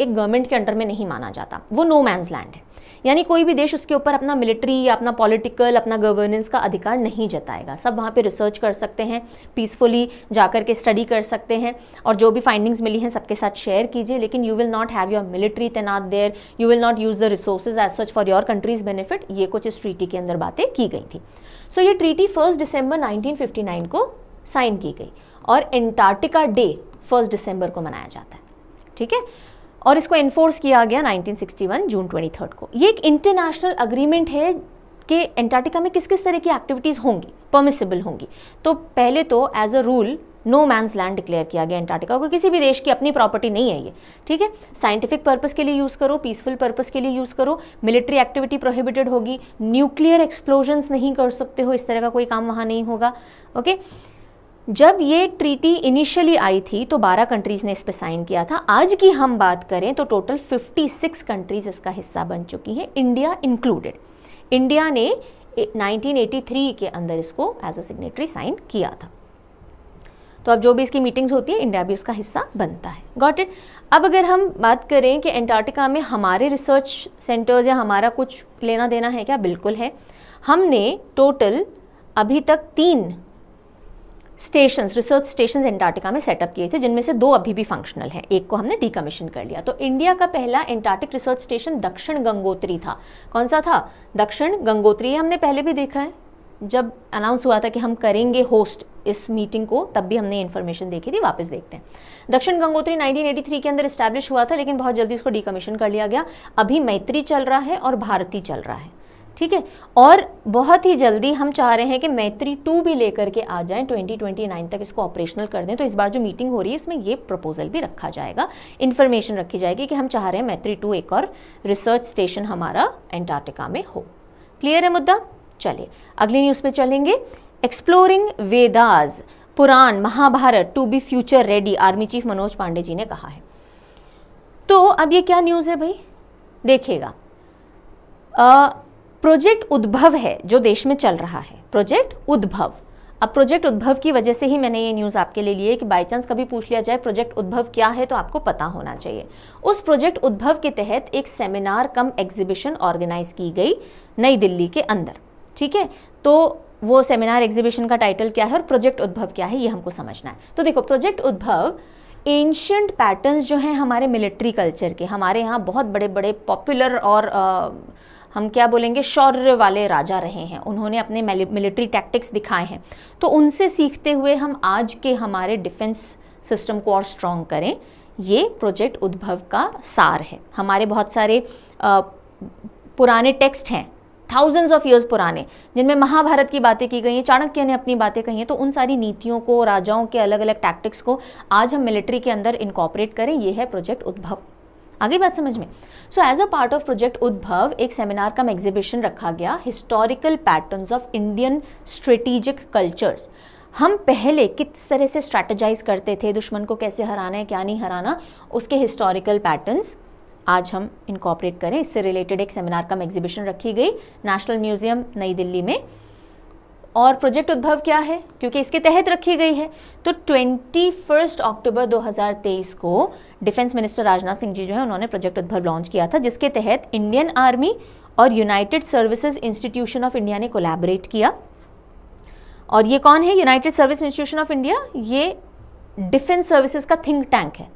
गवर्नमेंट के अंडर में नहीं माना जाता, वो नो मैंस लैंड है, यानी कोई भी देश उसके ऊपर अपना मिलिट्री या अपना पॉलिटिकल, अपना गवर्नेंस का अधिकार नहीं जताएगा। सब वहाँ पे रिसर्च कर सकते हैं, पीसफुली जाकर के स्टडी कर सकते हैं, और जो भी फाइंडिंग्स मिली हैं सबके साथ शेयर कीजिए, लेकिन you will not have your military तैनात there, you will not use the resources as such for your country's benefit. ये कुछ इस ट्रीटी के अंदर बातें की गई थी। सो ये ट्रीटी 1 दिसंबर 1959 को साइन की गई, और एंटार्क्टिका डे 1 दिसंबर को मनाया जाता है, ठीक है, और इसको एनफोर्स किया गया 1961 जून 23 को। ये एक इंटरनेशनल अग्रीमेंट है कि एंटार्क्टिका में किस किस तरह की एक्टिविटीज़ होंगी, परमिसेबल होंगी। तो पहले तो as a rule no man's land declare किया गया एंटार्क्टिका को, किसी भी देश की अपनी प्रॉपर्टी नहीं है ये, ठीक है। साइंटिफिक पर्पज़ के लिए यूज़ करो, पीसफुल पर्पज़ के लिए यूज़ करो, मिलिट्री एक्टिविटी प्रोहिबिटेड होगी, न्यूक्लियर एक्सप्लोजन्स नहीं कर सकते हो, इस तरह का कोई काम वहाँ नहीं होगा, ओके। जब ये ट्रीटी इनिशियली आई थी तो 12 कंट्रीज़ ने इस पर साइन किया था। आज की हम बात करें तो टोटल 56 कंट्रीज़ इसका हिस्सा बन चुकी हैं, इंडिया इंक्लूडेड। इंडिया ने 1983 के अंदर इसको एज अ सिग्नेटरी साइन किया था। तो अब जो भी इसकी मीटिंग्स होती है, इंडिया भी उसका हिस्सा बनता है, गॉट इट। अब अगर हम बात करें कि एंटार्क्टिका में हमारे रिसर्च सेंटर्स या हमारा कुछ लेना देना है क्या? बिल्कुल है। हमने टोटल अभी तक 3 स्टेशंस रिसर्च स्टेशंस एंटार्क्टिका में सेटअप किए थे, जिनमें से दो अभी भी फंक्शनल हैं, एक को हमने डिकमीशन कर लिया। तो इंडिया का पहला एंटार्क्टिक रिसर्च स्टेशन दक्षिण गंगोत्री था। कौन सा था? दक्षिण गंगोत्री। हमने पहले भी देखा है, जब अनाउंस हुआ था कि हम करेंगे होस्ट इस मीटिंग को, तब भी हमने इन्फॉर्मेशन देखी थी। वापस देखते हैं। दक्षिण गंगोत्री 1983 के अंदर इस्टेब्लिश हुआ था, लेकिन बहुत जल्दी उसको डिकमीशन कर लिया गया। अभी मैत्री चल रहा है और भारती चल रहा है, ठीक है। और बहुत ही जल्दी हम चाह रहे हैं कि मैत्री 2 भी लेकर के आ जाएं, 2029 तक इसको ऑपरेशनल कर दें। तो इस बार जो मीटिंग हो रही है, इसमें ये प्रपोजल भी रखा जाएगा, इन्फॉर्मेशन रखी जाएगी कि हम चाह रहे हैं मैत्री 2 एक और रिसर्च स्टेशन हमारा एंटार्क्टिका में हो। क्लियर है मुद्दा? चलिए अगली न्यूज़ पे चलेंगे। Exploring Vedas, Purana Mahabharata to be future ready, army chief Manoj Pande ji ने कहा है। तो अब ये क्या न्यूज़ है भाई, देखिएगा। प्रोजेक्ट उद्भव है जो देश में चल रहा है, प्रोजेक्ट उद्भव। अब प्रोजेक्ट उद्भव की वजह से ही मैंने ये न्यूज़ आपके लिए ली है कि बाई चांस कभी पूछ लिया जाए प्रोजेक्ट उद्भव क्या है तो आपको पता होना चाहिए। उस प्रोजेक्ट उद्भव के तहत एक सेमिनार कम एग्जीबिशन ऑर्गेनाइज की गई नई दिल्ली के अंदर, ठीक है। तो वो सेमिनार एग्जीबिशन का टाइटल क्या है और प्रोजेक्ट उद्भव क्या है, ये हमको समझना है। तो देखो, प्रोजेक्ट उद्भव एंशिएंट पैटर्न्स जो हैं हमारे मिलिट्री कल्चर के, हमारे यहाँ बहुत बड़े बड़े पॉपुलर और हम क्या बोलेंगे, शौर्य वाले राजा रहे हैं, उन्होंने अपने मिलिट्री टैक्टिक्स दिखाए हैं। तो उनसे सीखते हुए हम आज के हमारे डिफेंस सिस्टम को और स्ट्रॉन्ग करें, ये प्रोजेक्ट उद्भव का सार है। हमारे बहुत सारे पुराने टेक्स्ट हैं, थाउजेंड्स ऑफ ईयर्स पुराने, जिनमें महाभारत की बातें की गई हैं, चाणक्य ने अपनी बातें कही हैं। तो उन सारी नीतियों को, राजाओं के अलग अलग टैक्टिक्स को आज हम मिलिट्री के अंदर इनकॉर्पोरेट करें, ये है प्रोजेक्ट उद्भव। आगे बात समझ में। So as a part of project Udbhav एक सेमिनार कम एग्जीबिशन रखा गया, historical patterns of Indian strategic cultures. हम पहले किस तरह से स्ट्रैटेजाइज करते थे, दुश्मन को कैसे हराना है, क्या नहीं हराना, उसके हिस्टोरिकल पैटर्न्स आज हम इनकॉर्पोरेट करें। इससे रिलेटेड एक सेमिनार कम एग्जीबिशन रखी गई नेशनल म्यूजियम नई दिल्ली में। और प्रोजेक्ट उद्भव क्या है, क्योंकि इसके तहत रखी गई है, तो 21 अक्टूबर 2023 को डिफेंस मिनिस्टर राजनाथ सिंह जी जो है, उन्होंने प्रोजेक्ट उद्भव लॉन्च किया था, जिसके तहत इंडियन आर्मी और United services institution of India ने कोलैबोरेट किया। और ये कौन है United service institution of India? ये डिफेंस सर्विसेज का थिंक टैंक है,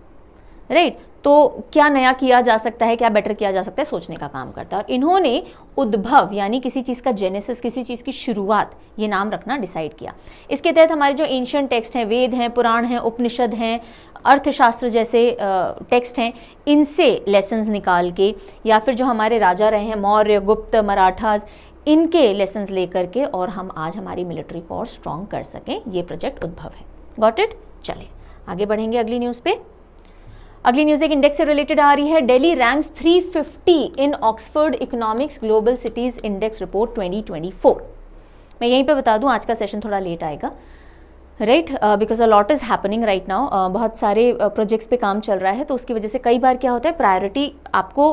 राइट। तो क्या नया किया जा सकता है, क्या बेटर किया जा सकता है, सोचने का काम करता है। और इन्होंने उद्भव यानी किसी चीज़ का जेनेसिस, किसी चीज़ की शुरुआत, ये नाम रखना डिसाइड किया। इसके तहत हमारे जो एंशिएंट टेक्स्ट हैं, वेद हैं, पुराण हैं, उपनिषद हैं, अर्थशास्त्र जैसे टेक्स्ट हैं, इनसे लेसन्स निकाल के, या फिर जो हमारे राजा रहे हैं मौर्य, गुप्त, मराठास, इनके लेसन्स लेकर के और हम आज हमारी मिलिट्री को और स्ट्रॉन्ग कर सकें, ये प्रोजेक्ट उद्भव है। Got it? चले आगे बढ़ेंगे अगली न्यूज़ पे। अगली न्यूज़ एक इंडेक्स से रिलेटेड आ रही है। Delhi ranks 350 in Oxford economics global cities index report 2024। मैं यहीं पे बता दूं, आज का सेशन थोड़ा लेट आएगा, right, because a lot is happening right now. बहुत सारे प्रोजेक्ट्स पे काम चल रहा है, तो उसकी वजह से कई बार क्या होता है, प्रायोरिटी आपको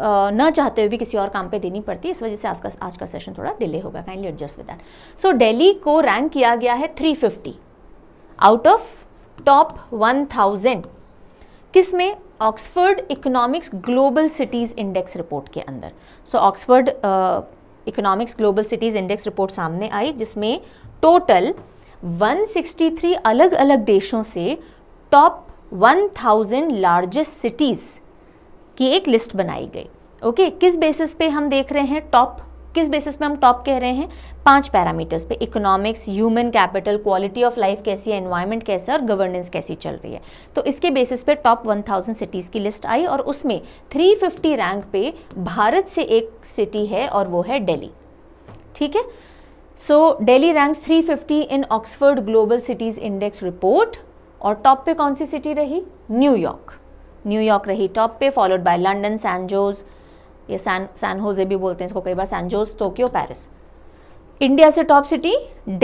ना चाहते हुए भी किसी और काम पे देनी पड़ती है। इस वजह से आज का सेशन थोड़ा डिले होगा, kindly adjust with that. So Delhi को रैंक किया गया है 350 आउट ऑफ टॉप 1000, किस में? Oxford economics global cities index report के अंदर। सो Oxford economics global cities index report सामने आई, जिसमें टोटल 163 अलग अलग देशों से टॉप 1000 लार्जेस्ट सिटीज़ की एक लिस्ट बनाई गई। ओके, किस बेसिस पे हम देख रहे हैं टॉप, किस बेसिस पे हम टॉप कह रहे हैं? 5 पैरामीटर्स पे: economics, human capital, quality of life कैसी है, एनवायरनमेंट कैसा है और गवर्नेंस कैसी चल रही है। तो इसके बेसिस पे टॉप 1000 सिटीज़ की लिस्ट आई और उसमें 350 रैंक पे भारत से एक सिटी है और वो है दिल्ली, ठीक है। So Delhi ranks 350 in Oxford global cities index report. और टॉप पे कौन सी सिटी रही? न्यूयॉर्क। न्यूयॉर्क रही टॉप पे, फॉलोड बाय लंडन, सैनजोस, ये सैन होजे भी बोलते हैं इसको कई बार, सैनजोस, टोक्यो, पेरिस। इंडिया से टॉप सिटी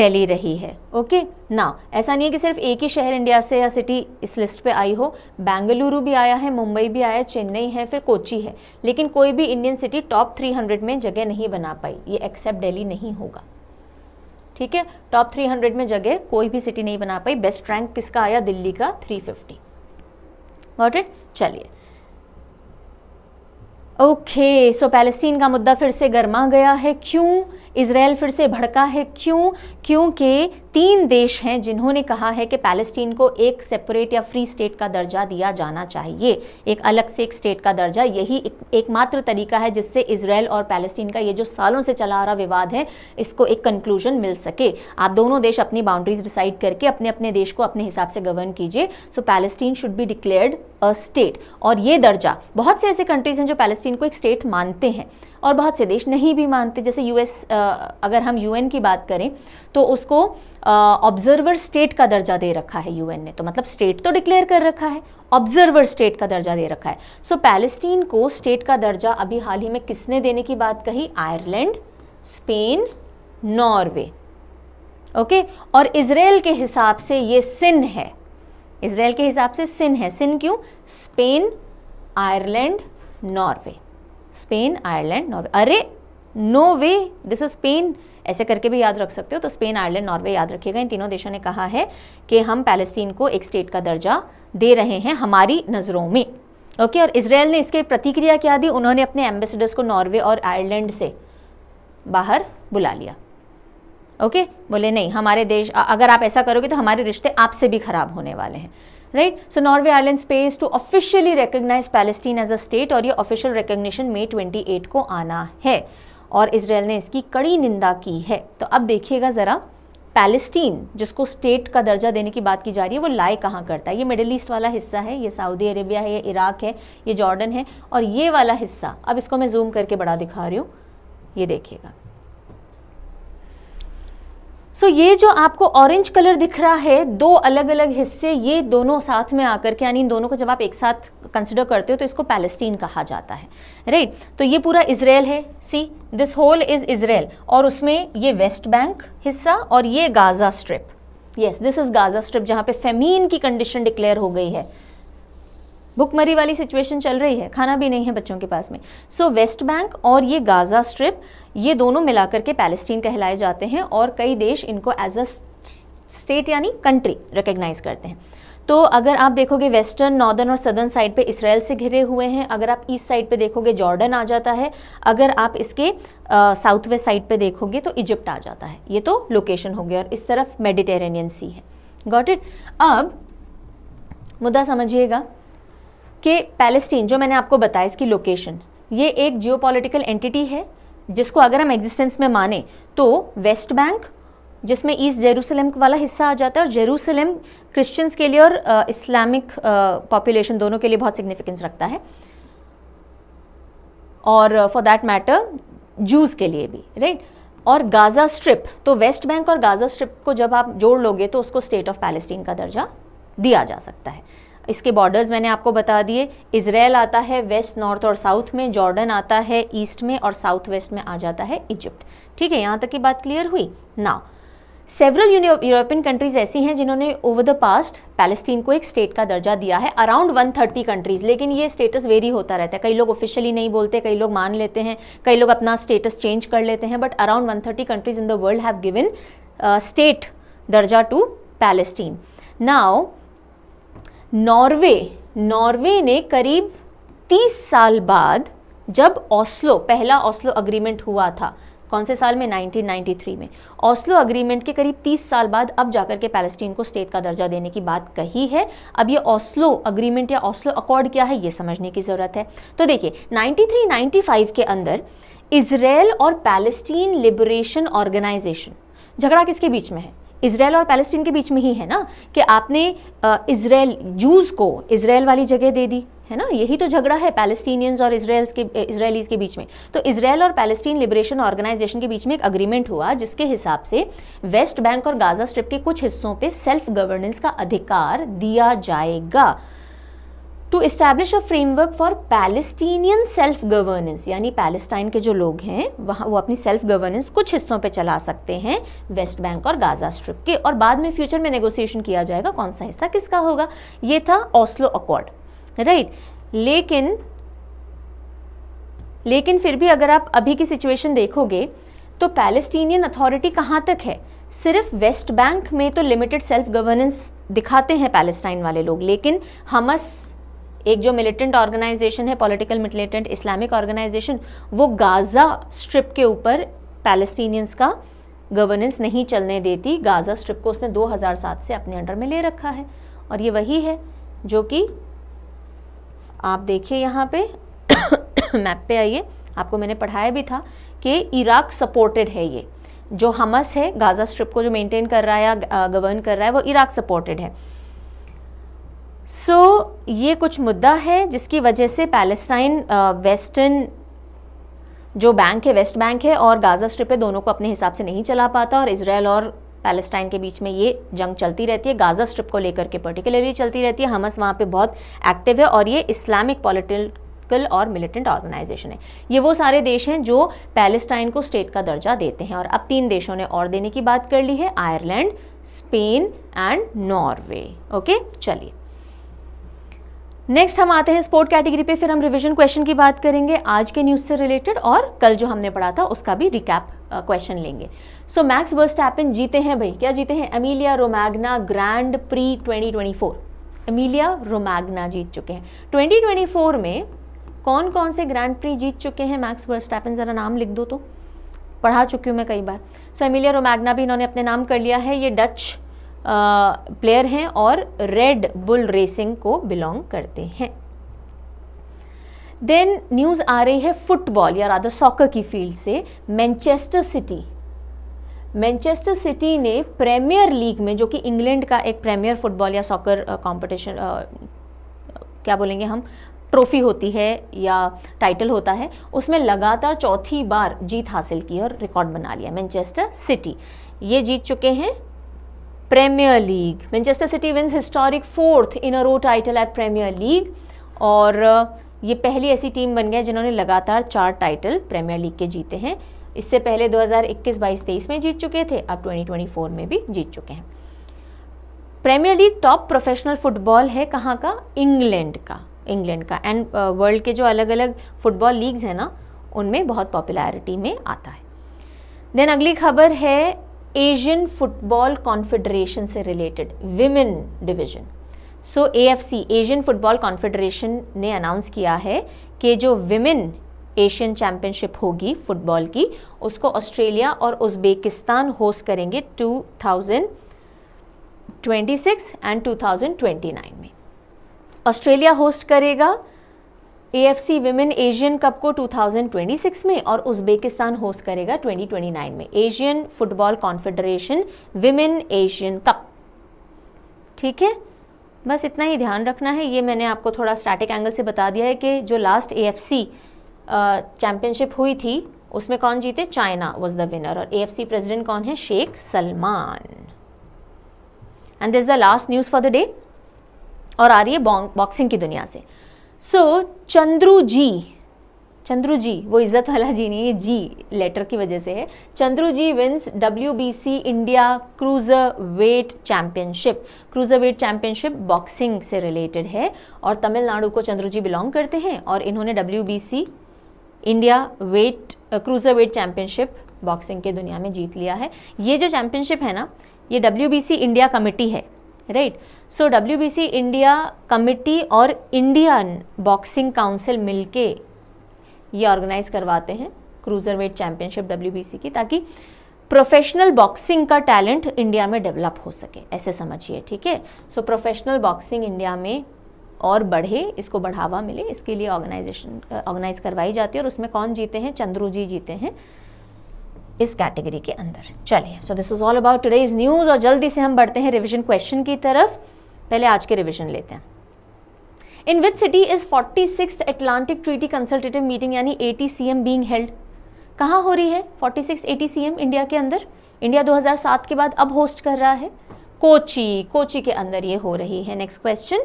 दिल्ली रही है। ओके ना, ऐसा नहीं है कि सिर्फ एक ही शहर इंडिया से या सिटी इस लिस्ट पे आई हो, बेंगलुरु भी आया है, मुंबई भी आया है, चेन्नई है, फिर कोची है, लेकिन कोई भी इंडियन सिटी टॉप 300 में जगह नहीं बना पाई। ये एक्सेप्ट दिल्ली नहीं होगा, ठीक है। टॉप 300 में जगह कोई भी सिटी नहीं बना पाई। बेस्ट रैंक किसका आया? दिल्ली का 350। Got it? चलिए ओके, सो पैलेस्टीन का मुद्दा फिर से गर्मा गया है। क्यों? इसराइल फिर से भड़का है। क्यों? क्योंकि 3 देश हैं जिन्होंने कहा है कि पैलेस्टीन को एक सेपरेट या फ्री स्टेट का दर्जा दिया जाना चाहिए, एक अलग से एक स्टेट का दर्जा। यही एकमात्र तरीका है जिससे इसराइल और पैलेस्टीन का ये जो सालों से चला आ रहा विवाद है, इसको एक कंक्लूजन मिल सके। आप दोनों देश अपनी बाउंड्रीज डिसाइड करके अपने अपने देश को अपने हिसाब से गवर्न कीजिए। So Palestine should be declared a state. और ये दर्जा, बहुत से ऐसे कंट्रीज हैं जो पैलेस्टीन को एक स्टेट मानते हैं और बहुत से देश नहीं भी मानते। जैसे यूएस, अगर हम यूएन की बात करें तो उसको ऑब्जर्वर स्टेट का दर्जा दे रखा है यूएन ने। तो मतलब स्टेट तो डिक्लेयर कर रखा है, ऑब्जर्वर स्टेट का दर्जा दे रखा है। सो पैलेस्टीन को स्टेट का दर्जा अभी हाल ही में किसने देने की बात कही? Ireland, Spain, Norway. ओके, और इजराइल के हिसाब से ये सिन है। इजराइल के हिसाब से सिन है। सिन क्यों? Spain, Ireland, Norway. Spain, Ireland, Norway. अरे no way, this is Spain, ऐसे करके भी याद रख सकते हो। तो स्पेन, आयरलैंड, नॉर्वे याद रखिएगा। इन तीनों देशों ने कहा है कि हम पैलेस्टीन को एक स्टेट का दर्जा दे रहे हैं हमारी नज़रों में। ओके, और इजराइल ने इसके प्रतिक्रिया क्या दी? उन्होंने अपने एम्बेसडर्स को नॉर्वे और आयरलैंड से बाहर बुला लिया। ओके, बोले नहीं, हमारे देश, अगर आप ऐसा करोगे तो हमारे रिश्ते आपसे भी खराब होने वाले हैं। Right. So Norway, Ireland, Spain to officially recognize Palestine as a state, और ये ऑफिशियल रिकग्निशन मई 28 को आना है, और इसराइल ने इसकी कड़ी निंदा की है। तो अब देखिएगा ज़रा, पैलेस्टीन जिसको स्टेट का दर्जा देने की बात की जा रही है, वो लाई कहाँ करता है? ये मिडिल ईस्ट वाला हिस्सा है, ये सऊदी अरेबिया है, ये इराक़ है, ये जॉर्डन है, और ये वाला हिस्सा, अब इसको मैं जूम करके बड़ा दिखा रही हूँ, ये देखिएगा। सो ये जो आपको ऑरेंज कलर दिख रहा है, दो अलग अलग हिस्से, ये दोनों साथ में आकर के, यानी इन दोनों को जब आप एक साथ कंसिडर करते हो तो इसको पैलेस्टीन कहा जाता है। राइट, तो ये पूरा इसराइल है। See, this whole is Israel, और उसमें ये वेस्ट बैंक हिस्सा और ये Gaza Strip. Yes, this is Gaza Strip, जहाँ पे फेमीन की कंडीशन डिक्लेयर हो गई है, भुखमरी वाली सिचुएशन चल रही है, खाना भी नहीं है बच्चों के पास में। सो वेस्ट बैंक और ये गाज़ा स्ट्रिप, ये दोनों मिलाकर के पैलेस्टीन कहलाए जाते हैं, और कई देश इनको एज अ स्टेट यानी कंट्री रिकग्नाइज करते हैं। तो अगर आप देखोगे वेस्टर्न, नॉर्दर्न और सदर्न साइड पे इसराइल से घिरे हुए हैं। अगर आप ईस्ट साइड पे देखोगे जॉर्डन आ जाता है। अगर आप इसके साउथ वेस्ट साइड पे देखोगे तो इजिप्ट आ जाता है। ये तो लोकेशन हो गया, और इस तरफ मेडिटेरेनियन सी है। Got it. अब मुद्दा समझिएगा कि पैलेस्टीन, जो मैंने आपको बताया इसकी लोकेशन, ये एक जियोपॉलिटिकल एंटिटी है जिसको अगर हम एग्जिस्टेंस में माने तो वेस्ट बैंक, जिसमें ईस्ट जेरूसलम वाला हिस्सा आ जाता है, और जेरूसलम क्रिश्चियंस के लिए और इस्लामिक पॉपुलेशन दोनों के लिए बहुत सिग्निफिकेंस रखता है, और फॉर दैट मैटर जूस के लिए भी। राइट, और गाज़ा स्ट्रिप, तो वेस्ट बैंक और गाज़ा स्ट्रिप को जब आप जोड़ लोगे तो उसको स्टेट ऑफ पैलेस्टीन का दर्जा दिया जा सकता है। इसके बॉर्डर्स मैंने आपको बता दिए। इसराइल आता है वेस्ट, नॉर्थ और साउथ में, जॉर्डन आता है ईस्ट में, और साउथ वेस्ट में आ जाता है इजिप्ट। ठीक है, यहाँ तक की बात क्लियर हुई ना। सेवरल यूरोपियन कंट्रीज़ ऐसी हैं जिन्होंने ओवर द पास्ट पैलेस्टीन को एक स्टेट का दर्जा दिया है, अराउंड 130 कंट्रीज़। लेकिन ये स्टेटस वेरी होता रहता है, कई लोग ऑफिशियली नहीं बोलते, कई लोग मान लेते हैं, कई लोग अपना स्टेटस चेंज कर लेते हैं, but around 130 countries in the world have given state दर्जा टू पैलेस्टीन। नाउ नॉर्वे ने करीब 30 साल बाद, जब ऑस्लो, पहला ऑस्लो अग्रीमेंट हुआ था, कौन से साल में? 1993 में। ऑस्लो अग्रीमेंट के करीब 30 साल बाद अब जाकर के पैलेस्टीन को स्टेट का दर्जा देने की बात कही है। अब ये ऑस्लो अग्रीमेंट या ऑस्लो अकॉर्ड क्या है, ये समझने की ज़रूरत है। तो देखिए, 93-95 के अंदर इसराइल और पैलेस्टीन लिबरेशन ऑर्गेनाइजेशन, झगड़ा किसके बीच में है? इसराइल और पैलेस्टीन के बीच में ही है ना, कि आपने इसराइल, जूज़ को इसराइल वाली जगह दे दी है ना, यही तो झगड़ा है पैलेस्टीनियंस और इसराइलीज़ के बीच में। तो इसराइल और पैलेस्टीन लिबरेशन ऑर्गेनाइजेशन के बीच में एक अग्रीमेंट हुआ जिसके हिसाब से वेस्ट बैंक और गाज़ा स्ट्रिप के कुछ हिस्सों पे सेल्फ गवर्नेंस का अधिकार दिया जाएगा, to establish a framework for Palestinian self governance. यानी पैलेस्टाइन के जो लोग हैं वहाँ, वो अपनी सेल्फ गवर्नेंस कुछ हिस्सों पे चला सकते हैं वेस्ट बैंक और गाज़ा स्ट्रिप के, और बाद में फ्यूचर में नेगोशिएशन किया जाएगा कौन सा हिस्सा किसका होगा। ये था ऑस्लो अकॉर्ड। राइट, लेकिन फिर भी अगर आप अभी की सिचुएशन देखोगे तो पैलेस्टीनियन अथॉरिटी कहाँ तक है? सिर्फ वेस्ट बैंक में तो लिमिटेड सेल्फ गवर्नेंस दिखाते हैं पैलेस्टाइन वाले लोग, लेकिन हमस, एक जो मिलिटेंट ऑर्गेनाइजेशन है, पॉलिटिकल मिलिटेंट इस्लामिक ऑर्गेनाइजेशन, वो गाज़ा स्ट्रिप के ऊपर पैलेस्टीनियंस का गवर्नेंस नहीं चलने देती। गाज़ा स्ट्रिप को उसने 2007 से अपने अंडर में ले रखा है और ये वही है जो कि आप देखिए यहाँ पे मैप पे आइए, आपको मैंने पढ़ाया भी था कि इराक सपोर्टेड है। ये जो हमास है गाज़ा स्ट्रिप को जो मेंटेन कर रहा है या गवर्न कर रहा है वो इराक सपोर्टेड है। सो ये कुछ मुद्दा है जिसकी वजह से पैलेस्टाइन वेस्टर्न जो बैंक है वेस्ट बैंक है और गाज़ा स्ट्रिप है दोनों को अपने हिसाब से नहीं चला पाता और इजराइल और पैलेस्टाइन के बीच में ये जंग चलती रहती है। गाज़ा स्ट्रिप को लेकर के पर्टिकुलरली चलती रहती है। हमास वहाँ पे बहुत एक्टिव है और ये इस्लामिक पॉलिटिकल और मिलिटेंट ऑर्गेनाइजेशन है। ये वो सारे देश हैं जो पैलेस्टाइन को स्टेट का दर्जा देते हैं। और अब 3 देशों ने और देने की बात कर ली है, Ireland, Spain and Norway. Okay चलिए नेक्स्ट हम आते हैं स्पोर्ट कैटेगरी पे, फिर हम रिवीजन क्वेश्चन की बात करेंगे आज के न्यूज़ से रिलेटेड और कल जो हमने पढ़ा था उसका भी रिकैप क्वेश्चन लेंगे। सो मैक्स वर्स्टैपेन जीते हैं भाई, क्या जीते हैं? Emilia Romagna grand prix 2024 Emilia Romagna जीत चुके हैं। 2024 में कौन कौन से ग्रैंड प्री जीत चुके हैं मैक्स वर्स्टैपेन? ज़रा नाम लिख दो, तो पढ़ा चुकी हूँ मैं कई बार। सो एमिलिया रोमैग्ना भी इन्होंने अपने नाम कर लिया है। ये डच प्लेयर हैं और रेड बुल रेसिंग को बिलोंग करते हैं। देन न्यूज़ आ रही है फुटबॉल या रादर सॉकर की फील्ड से। मैनचेस्टर सिटी ने प्रीमियर लीग में, जो कि इंग्लैंड का एक प्रीमियर फुटबॉल या सॉकर कंपटीशन क्या बोलेंगे हम, ट्रॉफी होती है या टाइटल होता है, उसमें लगातार चौथी बार जीत हासिल की और रिकॉर्ड बना लिया मैनचेस्टर सिटी। ये जीत चुके हैं premiere league. Manchester City wins historic 4th in a row title at premiere league और ये पहली ऐसी टीम बन गई जिन्होंने लगातार 4 टाइटल प्रीमियर लीग के जीते हैं। इससे पहले 2021, 22, 23 में जीत चुके थे, अब 2024 में भी जीत चुके हैं। Premiere league top professional football है कहाँ का? इंग्लैंड का एंड वर्ल्ड के जो अलग अलग फुटबॉल लीग्स हैं ना उनमें बहुत पॉपुलैरिटी में आता है। देन अगली खबर है एशियन फुटबॉल कॉन्फेडरेशन से related, women division. So AFC Asian football confederation ने अनाउंस किया है कि जो विमेन एशियन चैम्पियनशिप होगी फुटबॉल की उसको ऑस्ट्रेलिया और उज़्बेकिस्तान होस्ट करेंगे 2026 एंड 2029 में। ऑस्ट्रेलिया होस्ट करेगा AFC विमेन एशियन कप को 2026 में और उज़्बेकिस्तान होस्ट करेगा 2029 में Asian football confederation women Asian cup. ठीक है, बस इतना ही ध्यान रखना है। ये मैंने आपको थोड़ा स्टैटिक एंगल से बता दिया है कि जो लास्ट AFC चैम्पियनशिप हुई थी उसमें कौन जीते? चाइना वॉज द विनर और AFC प्रेसिडेंट कौन है? Sheikh Salman. And this the last news for the day और आ रही है बॉक्सिंग की दुनिया से। सो चंद्रू जी वो इज़्ज़त वाला जी नहीं है, जी लेटर की वजह से है। Chandru ji wins WBC India cruiser wait championship. Cruiser wait championship boxing से रिलेटेड है और तमिलनाडु को चंद्रू जी बिलोंग करते हैं और इन्होंने WBC India cruiser wait championship boxing के दुनिया में जीत लिया है। ये जो चैम्पियनशिप है ना ये WBC इंडिया कमेटी है, right. So WBC India committee और इंडियन बॉक्सिंग काउंसिल मिलके ये ऑर्गेनाइज करवाते हैं क्रूज़र वेट चैम्पियनशिप WBC की, ताकि प्रोफेशनल बॉक्सिंग का टैलेंट इंडिया में डेवलप हो सके, ऐसे समझिए। ठीक है, सो प्रोफेशनल बॉक्सिंग इंडिया में और बढ़े, इसको बढ़ावा मिले, इसके लिए ऑर्गेनाइज करवाई जाती है और उसमें कौन जीते हैं? चंद्रू जी जीते हैं इस कैटेगरी के अंदर। चलिए, so this is all about today's news और जल्दी से हम बढ़ते हैं रिवीजन क्वेश्चन की तरफ। पहले आज के रिवीजन लेते हैं। In which city is 46th Atlantic treaty consultative meeting यानी ATCM बीइंग हेल्ड? कहाँ हो रही है 46 ATCM? इंडिया के अंदर। इंडिया 2007 के बाद अब होस्ट कर रहा है, कोची के अंदर ये हो रही है। Next question,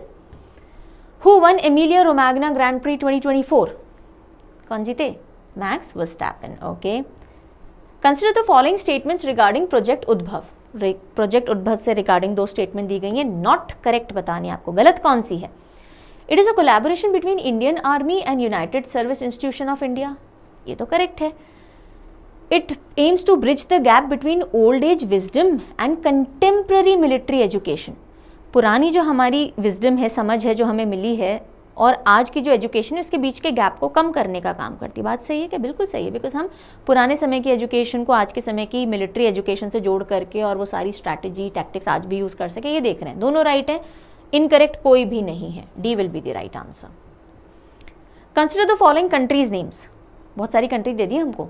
who won Emilia Romagna grand prix 2024? कौन जीते? Max Verstappen. Okay, consider the following statements regarding project Udbhav. Project Udbhav से रिगार्डिंग 2 स्टेटमेंट दी गई हैं, नॉट करेक्ट बतानी आपको, गलत कौन सी है? It is a collaboration between Indian army and United service institution of India, ये तो करेक्ट है। It aims to bridge the gap between old age wisdom and contemporary military education. पुरानी जो हमारी विजडम है, समझ है, जो हमें मिली है और आज की जो एजुकेशन है उसके बीच के गैप को कम करने का काम करती। बात सही है कि बिल्कुल सही है, बिकॉज हम पुराने समय की एजुकेशन को आज के समय की मिलिट्री एजुकेशन से जोड़ करके और वो सारी स्ट्रैटेजी टैक्टिक्स आज भी यूज़ कर सके, ये देख रहे हैं। दोनों राइट है, इनकरेक्ट कोई भी नहीं है। D will be the right answer. Consider the following countries names, बहुत सारी कंट्री दे दी हमको।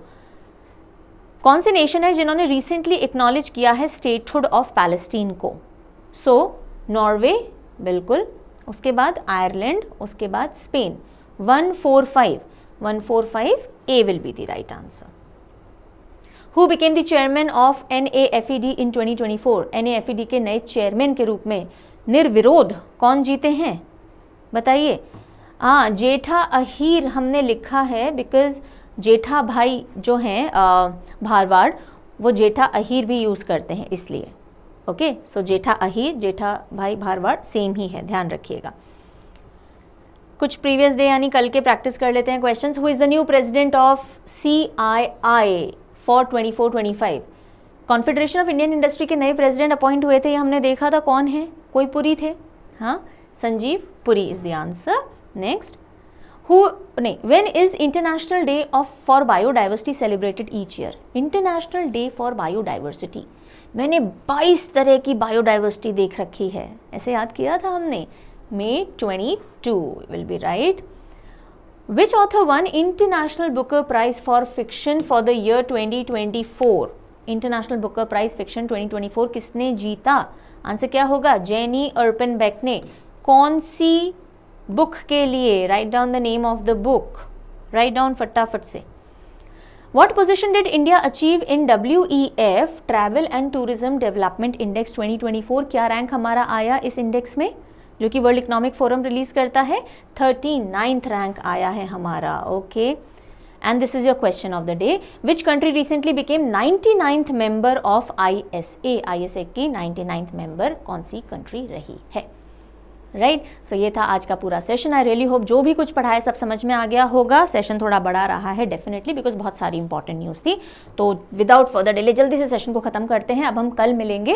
कौन सी नेशन है जिन्होंने रिसेंटली एक्नॉलेज किया है स्टेटहुड ऑफ पैलेस्टीन को? सो नॉर्वे बिल्कुल, उसके बाद आयरलैंड, उसके बाद Spain. 145 A will be the right answer. Who became the chairman of NAFED in 2024? NAFED के नए चेयरमैन के रूप में निर्विरोध कौन जीते हैं बताइए? हाँ, जेठा अहीर हमने लिखा है बिकॉज जेठा भाई जो हैं भारवाड़, वो जेठा अहीर भी यूज़ करते हैं इसलिए। Okay, so Jetha Ahir, Jetha bhai Bharwad same ही है, ध्यान रखिएगा। कुछ प्रीवियस डे यानी कल के प्रैक्टिस कर लेते हैं questions. Who is the new president of CII for 2024-25? Confederation of Indian industry के नए प्रेसिडेंट अपॉइंट हुए थे, ये हमने देखा था। कौन है? कोई पुरी थे, हाँ, Sanjeev Puri is the answer. Next, when is international day of for biodiversity celebrated each year? International day for biodiversity, मैंने 22 तरह की बायोडाइवर्सिटी देख रखी है, ऐसे याद किया था हमने। May 22 will be right. Which author won international Booker prize for fiction for the year 2024? International Booker prize fiction 2024 किसने जीता? आंसर क्या होगा? जेनी अर्पनबेक ने। कौन सी बुक के लिए? Write down the name of the book, write down फटाफट से। What position did India achieve in WEF travel and tourism development index 2024? क्या रैंक हमारा आया इस इंडेक्स में जो कि वर्ल्ड इकोनॉमिक फोरम रिलीज करता है? 39th रैंक आया है हमारा। Okay, and this is your question of the day. Which country recently became 99th member of ISA? ISA की 99th मेंबर कौन सी कंट्री रही है? राइट, सो ये था आज का पूरा सेशन। आई रियली होप जो भी कुछ पढ़ा है सब समझ में आ गया होगा। सेशन थोड़ा बड़ा रहा है डेफिनेटली बिकॉज बहुत सारी इंपॉर्टेंट न्यूज़ थी। तो विदाउट फर्दर डिले जल्दी से सेशन को ख़त्म करते हैं। अब हम कल मिलेंगे,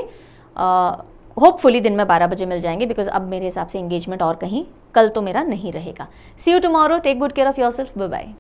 होपफुली दिन में 12 बजे मिल जाएंगे बिकॉज अब मेरे हिसाब से इंगेजमेंट और कहीं कल तो मेरा नहीं रहेगा। See you tomorrow, take good care of yourself, bye bye.